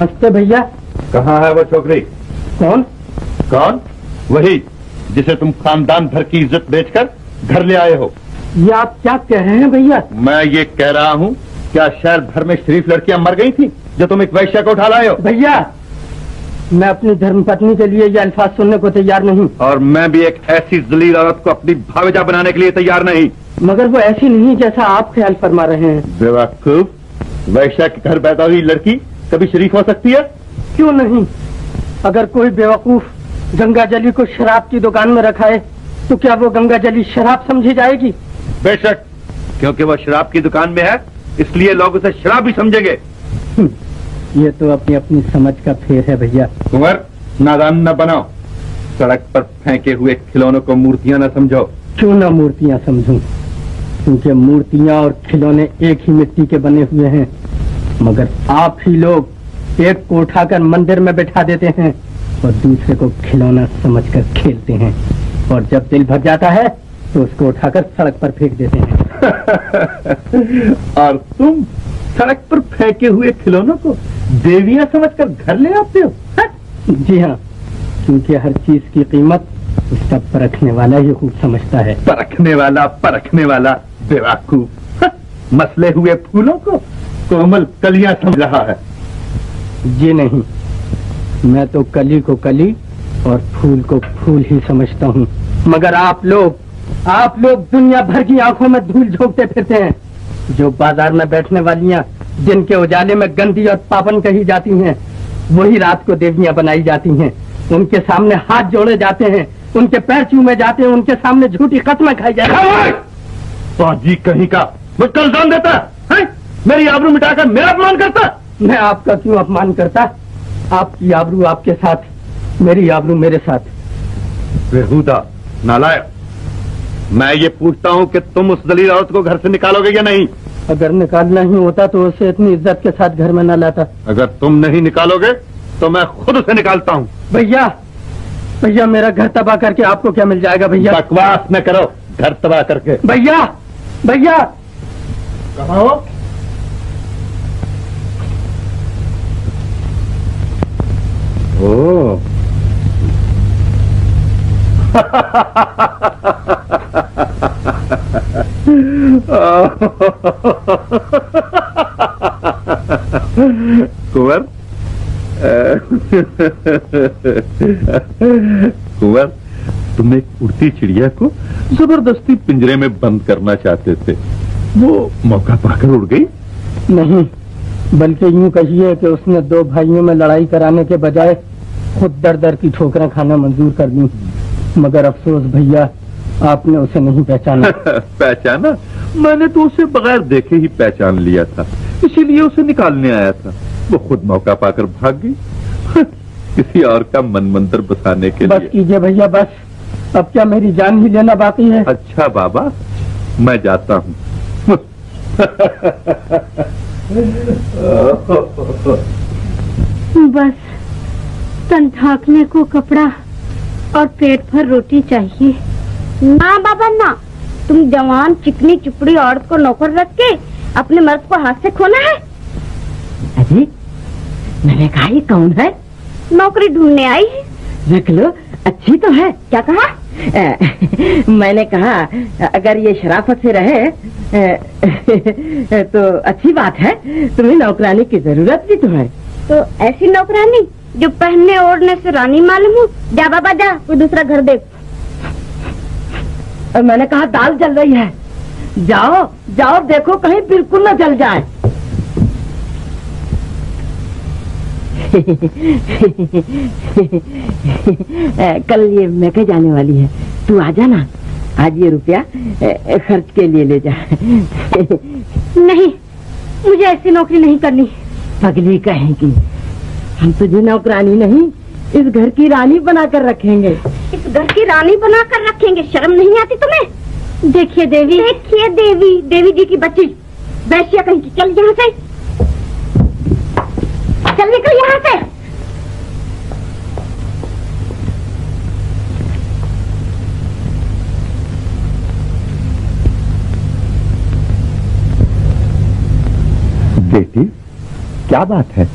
हंसते भैया। कहाँ है वो छोकरी? कौन? कौन? वही जिसे तुम खानदान भर की इज्जत बेचकर घर ले आए हो। ये आप क्या कह रहे हैं भैया? मैं ये कह रहा हूँ क्या शहर भर में शरीफ लड़कियाँ मर गई थी जो तुम एक वैश्या को उठा लाए हो? भैया मैं अपनी धर्मपत्नी के लिए ये अल्फाज सुनने को तैयार नहीं। और मैं भी एक ऐसी जलील औरत को अपनी भावेजा बनाने के लिए तैयार नहीं। मगर वो ऐसी नहीं जैसा आप ख्याल फरमा रहे हैं। बेवकूफ, वैश्या के घर पैदा हुई लड़की कभी शरीफ हो सकती है? क्यों नहीं। अगर कोई बेवकूफ गंगाजली को शराब की दुकान में रखा है तो क्या वो गंगाजली शराब समझी जाएगी? बेशक, क्योंकि वो शराब की दुकान में है इसलिए लोग उसे शराब ही समझेंगे। ये तो अपनी अपनी समझ का फेर है भैया। कुंवर, नादान न बनाओ। सड़क पर फेंके हुए खिलौनों को मूर्तियाँ न समझो। क्यों न मूर्तियाँ समझूं? क्योंकि मूर्तियाँ और खिलौने एक ही मिट्टी के बने हुए हैं। मगर आप ही लोग एक को उठाकर मंदिर में बैठा देते हैं और दूसरे को खिलौना समझकर खेलते हैं और जब दिल भर जाता है तो उसको उठाकर सड़क पर फेंक देते हैं। और तुम सड़क पर फेंके हुए खिलौनों को देवियां समझकर घर ले आते हो? हा? जी हाँ, क्योंकि हर चीज की कीमत उसका परखने वाला ही खूब समझता है। परखने वाला परखने वाला बेवकूफ, मसले हुए फूलों को कोमल कलियां समझ रहा है। जी नहीं, मैं तो कली को कली और फूल को फूल ही समझता हूँ। मगर आप लोग आप लोग दुनिया भर की आंखों में धूल झोंकते फिरते हैं। जो बाजार में बैठने वालियाँ जिनके उजाले में गंदी और पावन कही जाती हैं, वही रात को देवियां बनाई जाती हैं। उनके सामने हाथ जोड़े जाते हैं, उनके पैर चूमे जाते हैं, उनके सामने झूठी कसमें खाई जाती है। बाजी कहीं का मुझको इल्जाम देता है, मेरी आबरू मिटाकर मेरा अपमान करता। मैं आपका क्यों अपमान करता? आपकी आबरू आपके साथ, मेरी आबरू मेरे साथ। बेहुदा नालायक, मैं ये पूछता हूँ कि तुम उस दलील औरत को घर से निकालोगे या नहीं? अगर निकालना ही होता तो उसे इतनी इज्जत के साथ घर में न लाता। अगर तुम नहीं निकालोगे तो मैं खुद उसे निकालता हूँ। भैया भैया मेरा घर तबाह करके आपको क्या मिल जाएगा? भैया बकवास न करो। घर तबाह करके? भैया भैया कहाँ हो? ओ। कुंवर कुंवर, तुम एक उड़ती चिड़िया को जबरदस्ती पिंजरे में बंद करना चाहते थे, वो मौका पाकर उड़ गई? नहीं, बल्कि यूं कहिए कि उसने दो भाइयों में लड़ाई कराने के बजाय खुद दर दर की ठोकरें खाना मंजूर कर दी। मगर अफसोस भैया, आपने उसे नहीं पहचाना। पहचाना? मैंने तो उसे बगैर देखे ही पहचान लिया था, इसीलिए उसे निकालने आया था। वो खुद मौका पाकर भाग गई। किसी और का मन मंत्र बसाने के लिए। बस कीजिए भैया बस, अब क्या मेरी जान ही लेना बाकी है? अच्छा बाबा, मैं जाता हूँ। बस तन ढाकने को कपड़ा और पेट भर रोटी चाहिए। ना बाबा ना, तुम जवान चिकनी चुपड़ी औरत को नौकर रख के अपने मर्द को हाथ से खोना है? अजी मैंने कहा ये कौन है? नौकरी ढूंढने आई है। देख लो अच्छी तो है। क्या कहा? मैंने कहा अगर ये शराफत से रहे तो अच्छी बात है, तुम्हें नौकरानी की जरूरत भी तो है। तो ऐसी नौकरानी जो पहनने ओढ़ने से रानी मालूम हो। जा बाबा जा, कोई दूसरा घर देख। और मैंने कहा दाल जल रही है, जाओ जाओ देखो कहीं बिल्कुल न जल जाए। कल ये मैके जाने वाली है, तू आ जाना। आज ये रुपया खर्च के लिए ले जा। नहीं, मुझे ऐसी नौकरी नहीं करनी। पगली कहेगी, हम तुझे नौकरानी नहीं इस घर की रानी बनाकर रखेंगे। इस घर की रानी बनाकर रखेंगे, शर्म नहीं आती तुम्हें? देखिए देवी, देखिए देवी, देवी जी की बच्ची वैश्या कहीं की। चल यहाँ से, चल निकल यहाँ से। बेटी क्या बात है,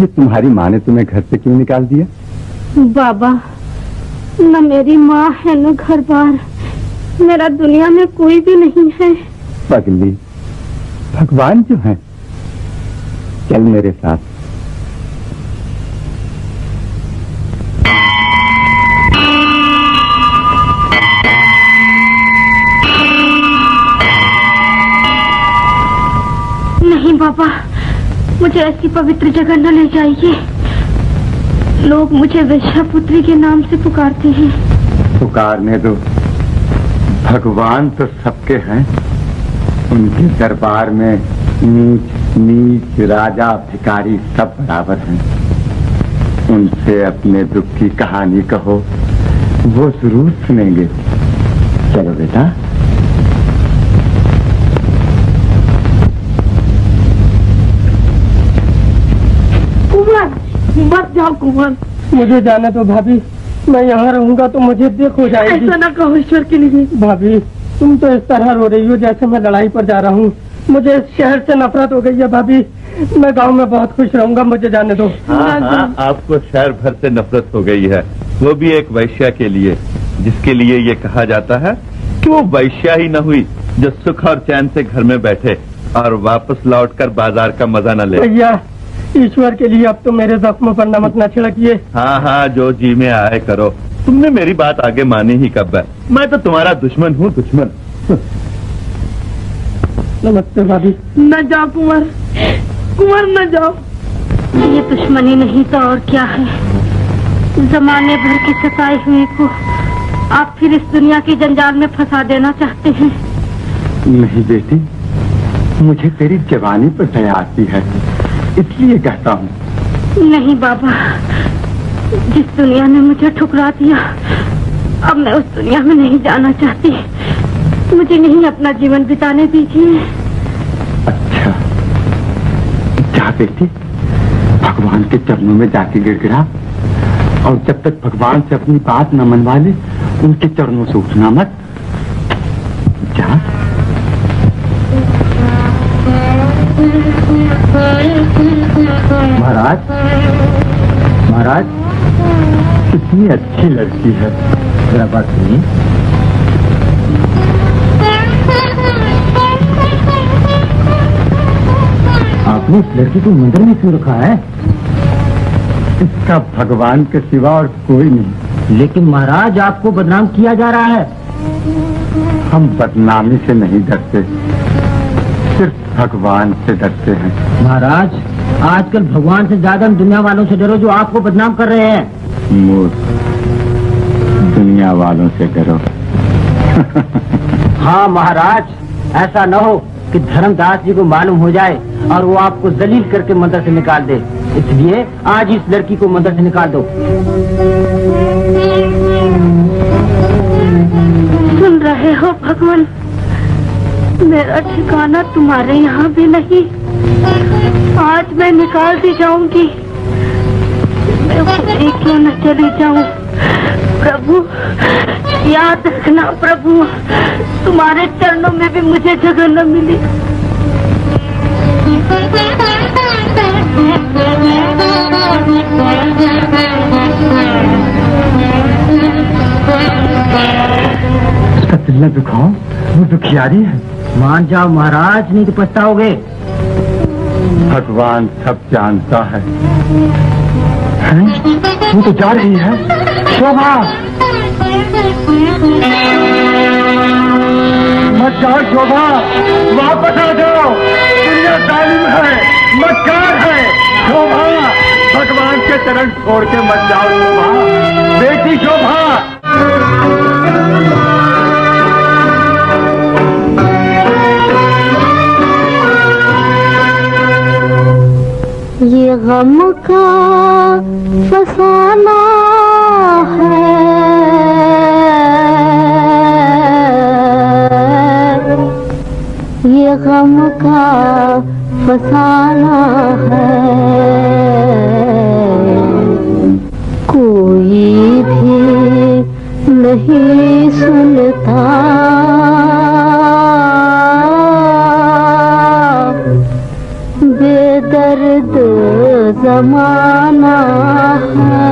ये तुम्हारी माँ ने तुम्हें घर से क्यों निकाल दिया? बाबा, न मेरी माँ है न घर बार, मेरा दुनिया में कोई भी नहीं है। पगली, भगवान जो है, चल मेरे साथ। नहीं बाबा, मुझे ऐसी पवित्र जगह न ले जाइए, लोग मुझे वैश्या पुत्री के नाम से पुकारते हैं। पुकारने दो, भगवान तो सबके हैं, उनके दरबार में नीच नीच राजा भिखारी सब बराबर हैं। उनसे अपने दुख की कहानी कहो, वो जरूर सुनेंगे। चलो बेटा। बस जाओ कुंवर। मुझे जाना तो भाभी, मैं यहाँ रहूंगा तो मुझे देख हो जाएगी। ऐसा ना कहो ईश्वर के लिए। भाभी तुम तो इस तरह रो रही हो जैसे मैं लड़ाई पर जा रहा हूँ। मुझे इस शहर से नफरत हो गई है भाभी, मैं गांव में बहुत खुश रहूंगा, मुझे जाने दो। हाँ, हाँ, आपको शहर भर से नफरत हो गई है, वो भी एक वैश्या के लिए, जिसके लिए ये कहा जाता है कि वो वैश्या ही न हुई जो सुख और चैन से घर में बैठे और वापस लौटकर बाजार का मजा न ले। ईश्वर के लिए अब तो मेरे जख्मों पर नमक न छिड़किए। हाँ हाँ, जो जी में आए करो, तुमने मेरी बात आगे मानी ही कब है, मैं तो तुम्हारा दुश्मन हूँ, दुश्मन। नमस्ते भाभी। न जाओ कुंवर, कुंवर न जाओ। ये दुश्मनी नहीं तो और क्या है? जमाने भर की सताए हुए को आप फिर इस दुनिया की जंजाल में फंसा देना चाहते हैं। नहीं बेटी, मुझे तेरी जवानी पर दया आती है, इसलिए कहता हूँ। नहीं बाबा, जिस दुनिया ने मुझे ठुकरा दिया, अब मैं उस दुनिया में नहीं जाना चाहती, मुझे नहीं अपना जीवन बिताने दीजिए। अच्छा जा बेटी, भगवान के चरणों में जाके गिड़गिड़ा, और जब तक भगवान से अपनी बात न मनवा ले, उनके चरणों से उठना मत। जा। महाराज, महाराज कितनी अच्छी लड़की है। जरा बात सुनिए। आपने इस लड़की को मंदिर में क्यों रखा है? इसका भगवान के सिवा और कोई नहीं। लेकिन महाराज आपको बदनाम किया जा रहा है। हम बदनामी से नहीं डरते, सिर्फ भगवान से डरते हैं। महाराज आजकल भगवान से ज्यादा दुनिया वालों से डरो जो आपको बदनाम कर रहे हैं। मूर्ख, दुनिया वालों से डरो। हाँ महाराज, ऐसा न हो कि धर्मदास जी को मालूम हो जाए और वो आपको जलील करके मंदिर से निकाल दे, इसलिए आज इस लड़की को मंदिर से निकाल दो। सुन रहे हो भगवान, मेरा ठिकाना तुम्हारे यहाँ भी नहीं। आज मैं निकाल दी जाऊंगी, मैं खुदी क्यों न चली जाऊं। प्रभु याद रखना, प्रभु तुम्हारे चरणों में भी मुझे जगह न मिली। उसका दिल दुखाओ, वो दुखियारी है। मान जाओ महाराज, नहीं तो पछताओगे। भगवान सब जानता है। हैं? वो तो जा रही है। शोभा, मत जाओ शोभा, वापस आ जाओ। दुनिया जालिम है, मक्कार है। शोभा, भगवान के चरण छोड़ के मत जाओ शोभा, बेटी शोभा। ये गम का फसाना है, ये गम का फसाना है, कोई भी नहीं सुनता। बेदर्द जमाना है।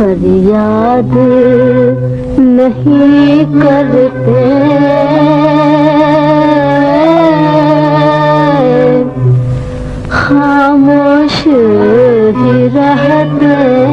फरियाद नहीं करते खामोश ही रहते हैं।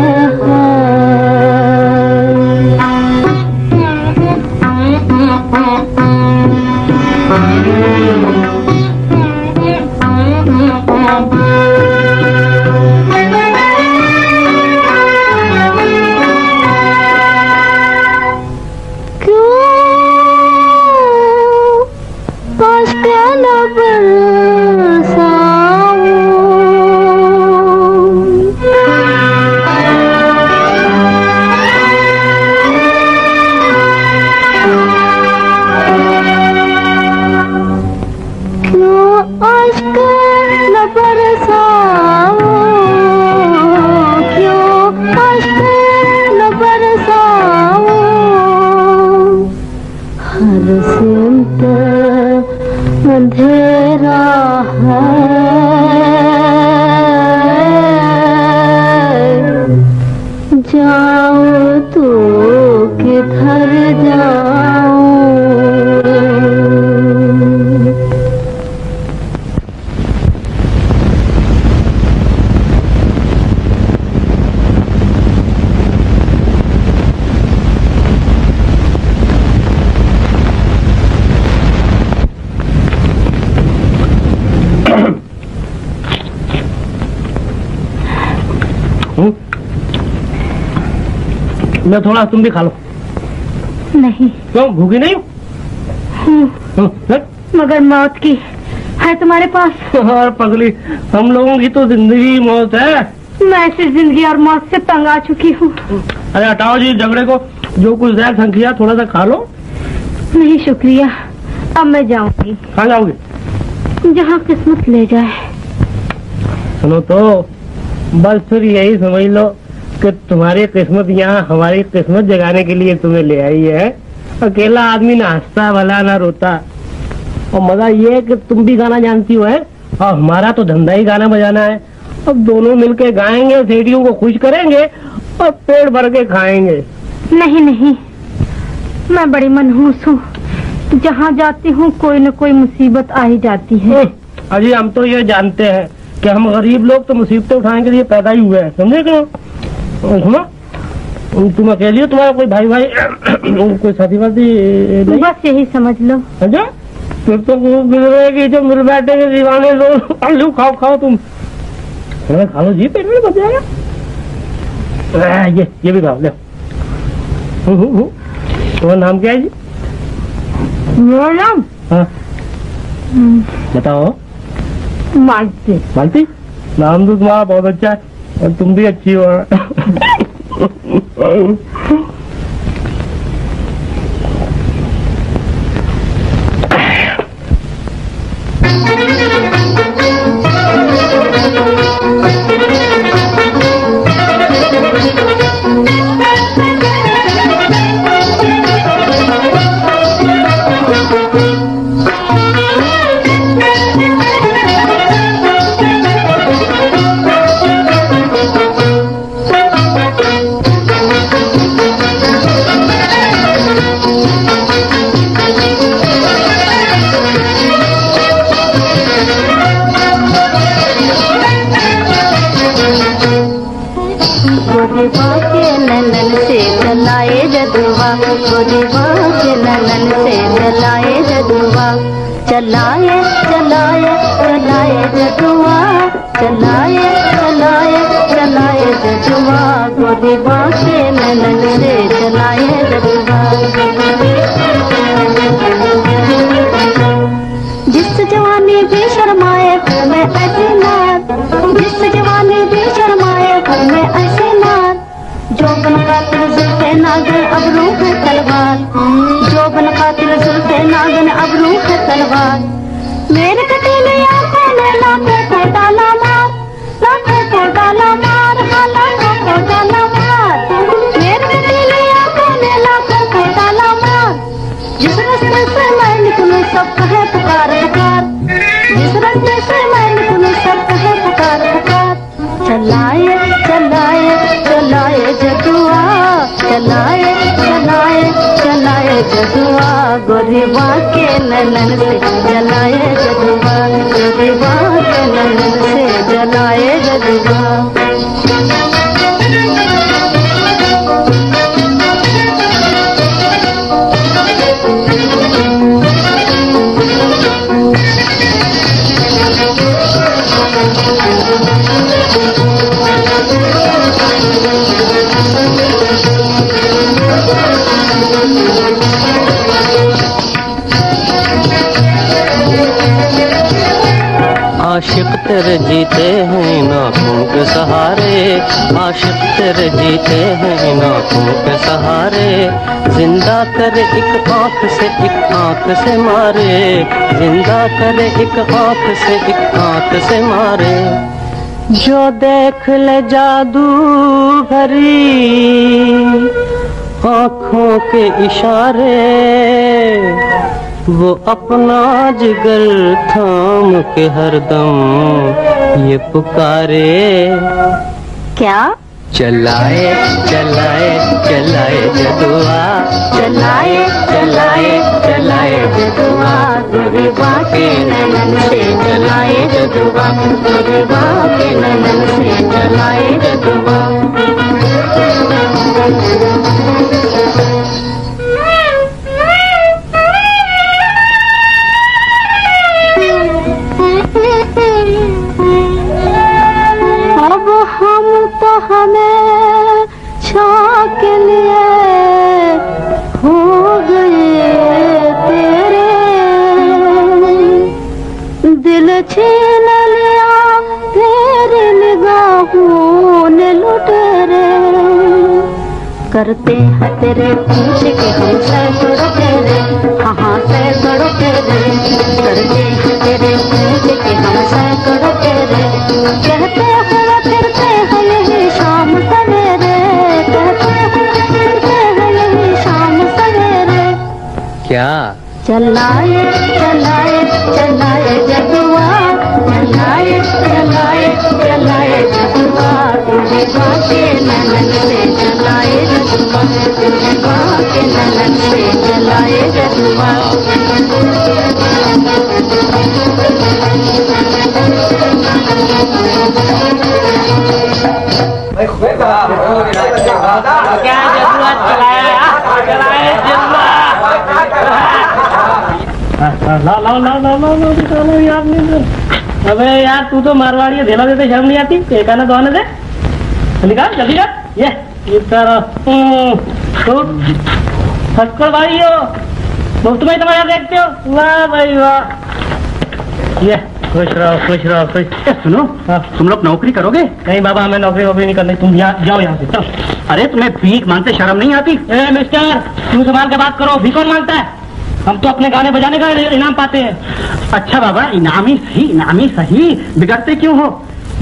अंधेरा है, जाओ तो किधर जाओ। मैं थोड़ा तुम भी खा लो। नहीं। क्यों भूखी नहीं हो? मगर मौत की है तुम्हारे पास। और पगली, हम लोगों की तो जिंदगी मौत है। मैं इस जिंदगी और मौत से तंग आ चुकी हूँ। अरे हटाओ जी झगड़े को, जो कुछ जहर संख्या थोड़ा सा खा लो। नहीं शुक्रिया, अब मैं जाऊंगी। कहाँ जाओगी? जहाँ किस्मत ले जाए। सुनो तो बस फिर यही समझ लो कि तुम्हारी किस्मत यहाँ हमारी किस्मत जगाने के लिए तुम्हें ले आई है। अकेला आदमी ना हंसता भला ना रोता। और मजा ये है कि तुम भी गाना जानती हो है और हमारा तो धंधा ही गाना बजाना है। अब दोनों मिलके गाएंगे, सेठियों को खुश करेंगे और पेट भर के खाएंगे। नहीं नहीं, मैं बड़ी मनहूस हूँ, जहाँ जाती हूँ कोई न कोई मुसीबत आ ही जाती है। अजी हम तो ये जानते हैं कि हम गरीब लोग तो मुसीबतें उठाने के लिए पैदा ही हुए हैं, समझे क्यों? तुम अकेली हो, तुम्हारा कोई भाई भाई कोई साथी वाथी नहीं? बस यही समझ लो। अच्छा फिर तो मिल रहे जो मिल बैठे दीवाने लोग। आलू खाओ खाओ, तुम खा लो जी, पेट में बच जाएगा। ये ये भी खाओ ले। तुम्हारा नाम क्या है जी? मेरा नाम हाँ बताओ। मालती। मालती नाम तो तुम्हारा बहुत अच्छा है और तुम भी अच्छी हो। गोदवा के ननन से चलाए जगुआ, चलाए चलाए चलाए जगुआ, चलाए चलाए चलाए जगुआ, गोदवा के ननन से चलाए जगुआ। जिस जवानी भी शर्माए मैं ऐसे नाथ, जिस जवानी भी शर्माए मैं ऐसे नाथ, जो बन का तिल से नागन अबरू है तलवार, जो बन का तिल से नागन अबरू है तलवार, मेरे कटीले आंखों में लाखे को डाला मार, लाखे को डाला मार, हाँ लाखे को डाला मार, मेरे कटीले आंखों में लाखे को डाला मार। जिस रस्ते से मैं निकलूं सब कहे पुकार पुकार, जिस रस्ते से मैं निकलूं सब कहे पुकार पुकार, चलाए चलाए चलाए जगुआ, चलाए चलाए चलाए जगुआ, गोदवा के ननन से चलाए जगुआ, गोदवा के ननन से चलाए जगुआ। आशिक तेरे जीते हैं नाखून के सहारे, आशिक तेरे जीते हैं नाखून के सहारे, जिंदा करे एक आँख से एक आँख से मारे, जिंदा करे एक आँख से एक आँख से मारे, जो देख ले जादू भरी आँखों के इशारे, वो अपना जिगर थाम के हरदम ये पुकारे, क्या चलाए चलाए चलाए जगुआ, चलाए चलाए चलाए जगुआ, गोदवा के ननन से चलाए जगुआ, गोदवा के ननन से चलाए जगुआ। करते हैं तेरे पूछ के हम सैकड़ों तेरे, हाँ हाँ सैकड़ों तेरे, करते हैं तेरे पूछ के हम सैकड़ों तेरे, कहते हुए फिरते हैं यही शाम सवेरे, कहते हुए फिरते हैं यही शाम सवेरे, क्या चलाए चलाए चलाए जगुआ, चलाए चलाए चलाए जगुआ, गोदवा के ननन से चलाए जगुआ, गोदवा के ननन से चलाए जगुआ। क्या जगुआ चलाया, चलाए जगुआ। ला ला ला ला ला ला दिखाना यार नहीं। अबे यार तू तो मारवाड़ी है, धेला देते शर्म नहीं आती। क्या कहना दोनों दे? निकाल जल्दी कर। ये इधर तो फटकर भाई हो। मुफ्त में तुम्हारा देखते हो। वाह भाई वाह। ये खुश रहो खुश रहो खुश। सुनो तुम लोग नौकरी करोगे? नहीं बाबा हमें नौकरी वोकरी नहीं करनी। तुम यहाँ जाओ यहाँ से। अरे तुम्हें भीख मांगते शर्म नहीं आती? ए मिस्टर तुम संभाल के बात करो। भीख कौन मांगता है? हम तो अपने गाने बजाने का इनाम पाते हैं। अच्छा बाबा इनाम ही सही इनाम ही सही, बिगड़ते क्यों हो?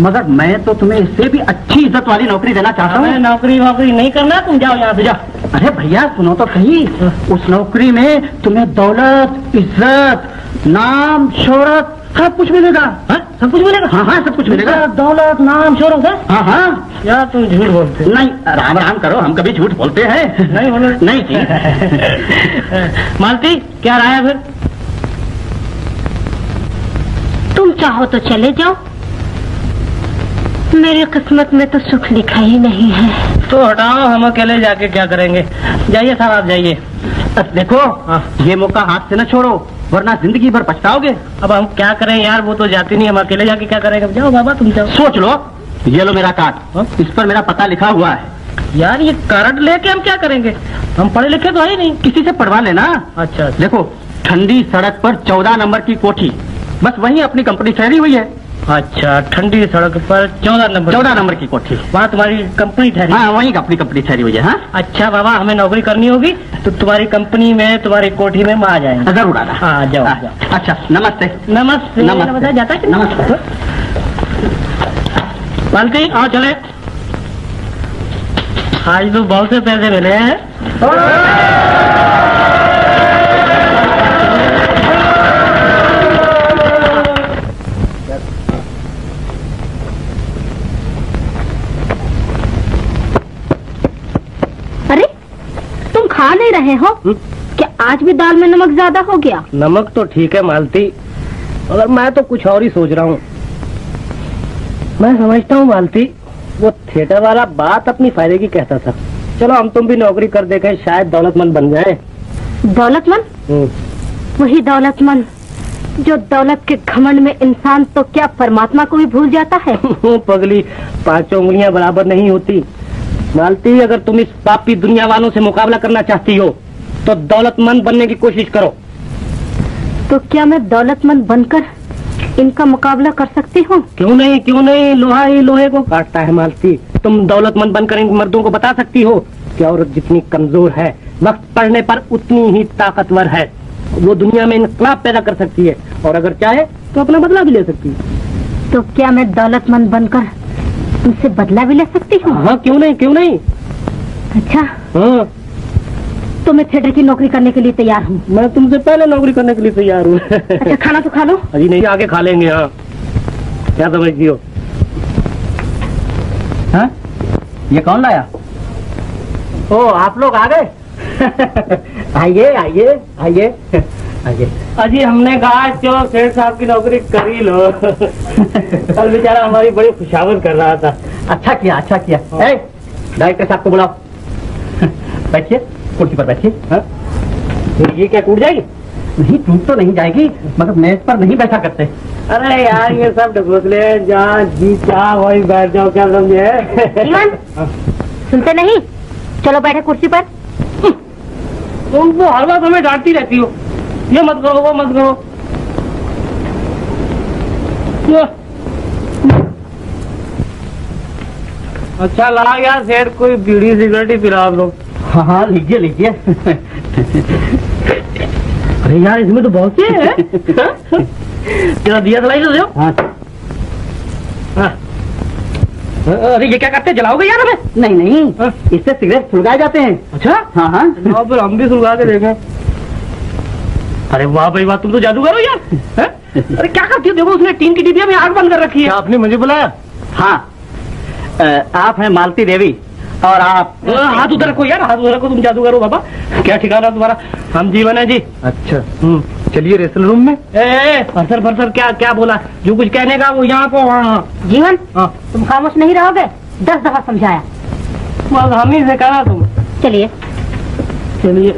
मगर मैं तो तुम्हें इससे भी अच्छी इज्जत वाली नौकरी देना चाहता हूँ। नौकरी वोकरी नहीं करना, तुम जाओ यहाँ से जाओ। अरे भैया सुनो तो सही, उस नौकरी में तुम्हें दौलत इज्जत नाम शोहरत सब कुछ मिलेगा। हा? सब कुछ मिलेगा। हाँ हाँ सब कुछ मिलेगा। दौलत नाम शोहरत। हाँ हाँ यार तुम झूठ बोलते। नहीं राम राम करो, हम कभी झूठ बोलते हैं? नहीं बोलो। नहीं ठीक। मालती क्या राय है फिर? तुम चाहो तो चले जाओ मेरी किस्मत में तो सुख लिखा ही नहीं है। तो हटाओ, हम अकेले जाके क्या करेंगे? जाइए साहब आप जाइए। देखो हाँ। ये मौका हाथ से न छोड़ो वरना जिंदगी भर पछताओगे। अब हम क्या करें यार, वो तो जाती नहीं, हम अकेले जाके क्या करेंगे? जाओ बाबा तुम जाओ। सोच लो, ये लो मेरा कार्ड हाँ? इस पर मेरा पता लिखा हुआ है। यार ये कार्ड लेके हम क्या करेंगे? हम पढ़े लिखे तो है नहीं, किसी से पढ़वा लेना। अच्छा देखो, ठंडी सड़क पर चौदह नंबर की कोठी, बस वहीं अपनी कंपनी ठहरी हुई है। अच्छा, ठंडी सड़क पर चौदह नंबर चौदह नंबर की कोठी, वहाँ तुम्हारी कंपनी ठहरी? हाँ वहीं अपनी कंपनी ठहरी हुई है। हाँ? अच्छा बाबा, हमें नौकरी करनी होगी तो तुम्हारी कंपनी में, तुम्हारी कोठी में आ जाएंगे। जरूर आना। हाँ जाओ, आ, जाओ। अच्छा नमस्ते। नमस्ते, नमस्ते, नमस्ते। जाता है नमस्ते मालकिन। हाँ चले, आज तो बहुत से पैसे मिले हैं। नहीं रहे हो हुँ? क्या आज भी दाल में नमक ज्यादा हो गया? नमक तो ठीक है मालती, मगर मैं तो कुछ और ही सोच रहा हूँ। मैं समझता हूँ मालती, वो थिएटर वाला बात अपनी फायदे की कहता था। चलो हम तुम भी नौकरी कर देखें, शायद दौलतमंद बन जाए। दौलतमंद? वही दौलतमंद जो दौलत के घमंड में इंसान तो क्या परमात्मा को भी भूल जाता है। पगली, पाँचों उंगलियाँ बराबर नहीं होती मालती। अगर तुम इस पापी दुनिया वालों से मुकाबला करना चाहती हो तो दौलतमंद बनने की कोशिश करो। तो क्या मैं दौलतमंद बनकर इनका मुकाबला कर सकती हूँ? क्यों नहीं, क्यों नहीं, लोहा ही लोहे को काटता है मालती। तुम दौलतमंद बनकर इन मर्दों को बता सकती हो कि औरत जितनी कमजोर है, वक्त पड़ने पर उतनी ही ताकतवर है। वो दुनिया में इनकलाब पैदा कर सकती है और अगर चाहे तो अपना बदला भी ले सकती है। तो क्या मैं दौलतमंद बनकर तुमसे बदला भी ले सकती हूँ? हाँ क्यों नहीं, क्यों नहीं। अच्छा हाँ। तो मैं थिएटर की नौकरी करने के लिए तैयार हूँ। मैं तुमसे पहले नौकरी करने के लिए तैयार हूँ। अच्छा, खाना तो खा लो। अभी नहीं, आगे खा लेंगे। हाँ क्या समझती हो? हाँ ये कौन लाया? ओ आप लोग आ गए। आइए आइए आइए आइए। अजी हमने कहा चलो सेठ साहब की नौकरी कर ही लो। कल बेचारा हमारी बड़ी खुशामद कर रहा था। अच्छा किया, अच्छा किया। डायरेक्टर साहब को बुलाओ। बैठिए, कुर्सी पर बैठिए। ये क्या टूट जाएगी? नहीं, टूट तो नहीं जाएगी, मगर मेज पर नहीं बैठा करते। अरे यार ये सब ढकोसले, जहाँ जी चाह वही बैठ जाओ, क्या समझे? सुनते नहीं, चलो बैठे कुर्सी पर। तुम तो हर बार हमें डांटती रहती हो, ये मत करो वो मत करो। अच्छा ला यार सेठ, कोई बीड़ी सिगरेट ही पिला दो। हाँ हाँ लीजिए लीजिए। अरे यार इसमें तो बहुत सी है। तेरा दिया जलाई तो दो। हाँ। हाँ। अरे ये क्या करते, जलाओगे यार हमें? नहीं नहीं हाँ? इससे सिगरेट सुलगाए जाते हैं। अच्छा हाँ हाँ, तो फिर हम भी सुलगा के देखें। अरे वाह भाई वाह, तुम तो जादूगर हो यार। है? अरे क्या करती हो, देखो उसने टीम की डिबिया में आग बंद कर रखी है। आपने मुझे बुलाया? हाँ आ, आप हैं मालती देवी और आप आ, हाथ उधर रखो यार, हाथ उधर रखो। तुम जादूगर हो बाबा, क्या ठिकाना तुम्हारा? हम जीवन है जी। अच्छा चलिए रेसल रूम में। ए फरसर फरसर क्या क्या बोला, जो कुछ कहने का वो यहाँ को वहाँ। जीवन आ, तुम खामोश नहीं रहोगे, दस दफा समझाया। हम ही से कहा तुम। चलिए चलिए।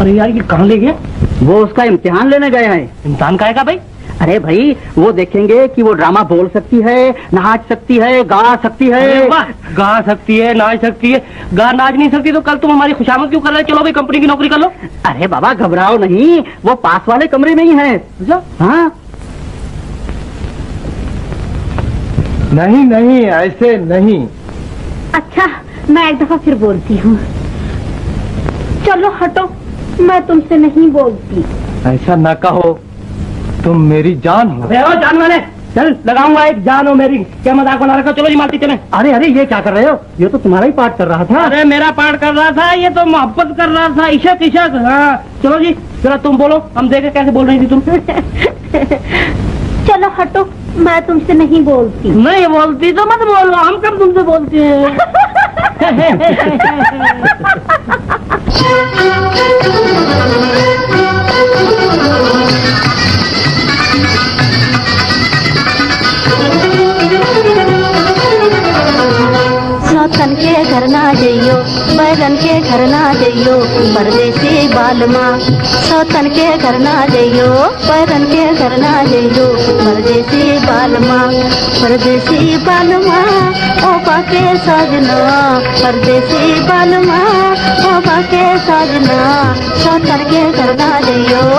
अरे यार ये कहाँ ले गया? वो उसका इम्तिहान लेने गए हैं। इम्तिहान का है का भाई? अरे भाई वो देखेंगे कि वो ड्रामा बोल सकती है, नाच सकती है, गा सकती है। गा सकती है, नाच सकती है, गा नाच नहीं सकती। तो कल तुम हमारी खुशामद क्यों कर रहे हो? चलो भाई कंपनी की नौकरी कर लो। अरे बाबा घबराओ नहीं, वो पास वाले कमरे में ही है। हाँ नहीं नहीं ऐसे नहीं। अच्छा मैं एक दफा फिर बोलती हूँ, चलो हटो, मैं तुमसे नहीं बोलती। ऐसा ना कहो, तुम मेरी जान हो। जान मैंने, चल लगाऊंगा एक, जान हो मेरी। क्या मजाक बना रखा? चलो जी मालती चले। अरे अरे ये क्या कर रहे हो, ये तो तुम्हारा ही पार्ट कर रहा था। अरे मेरा पार्ट कर रहा था, ये तो मोहब्बत कर रहा था, इशक इशक। हाँ चलो जी, जरा तुम बोलो, हम देखे कैसे बोल रही थी तुम। चलो हटो, मैं तुमसे नहीं बोलती। नहीं बोलती तो मत बोलो, हम कब तुमसे बोलते हैं। Thank you. जइयो परदेसी बालमा, सौतन के घर ना जइयो परन के घर ना जइयो परदेसी बालमा, परदेसी बालमा ओ बाके साजना, परदेसी बालमा ओ बाके साजना, सौतन के घर ना जइयो।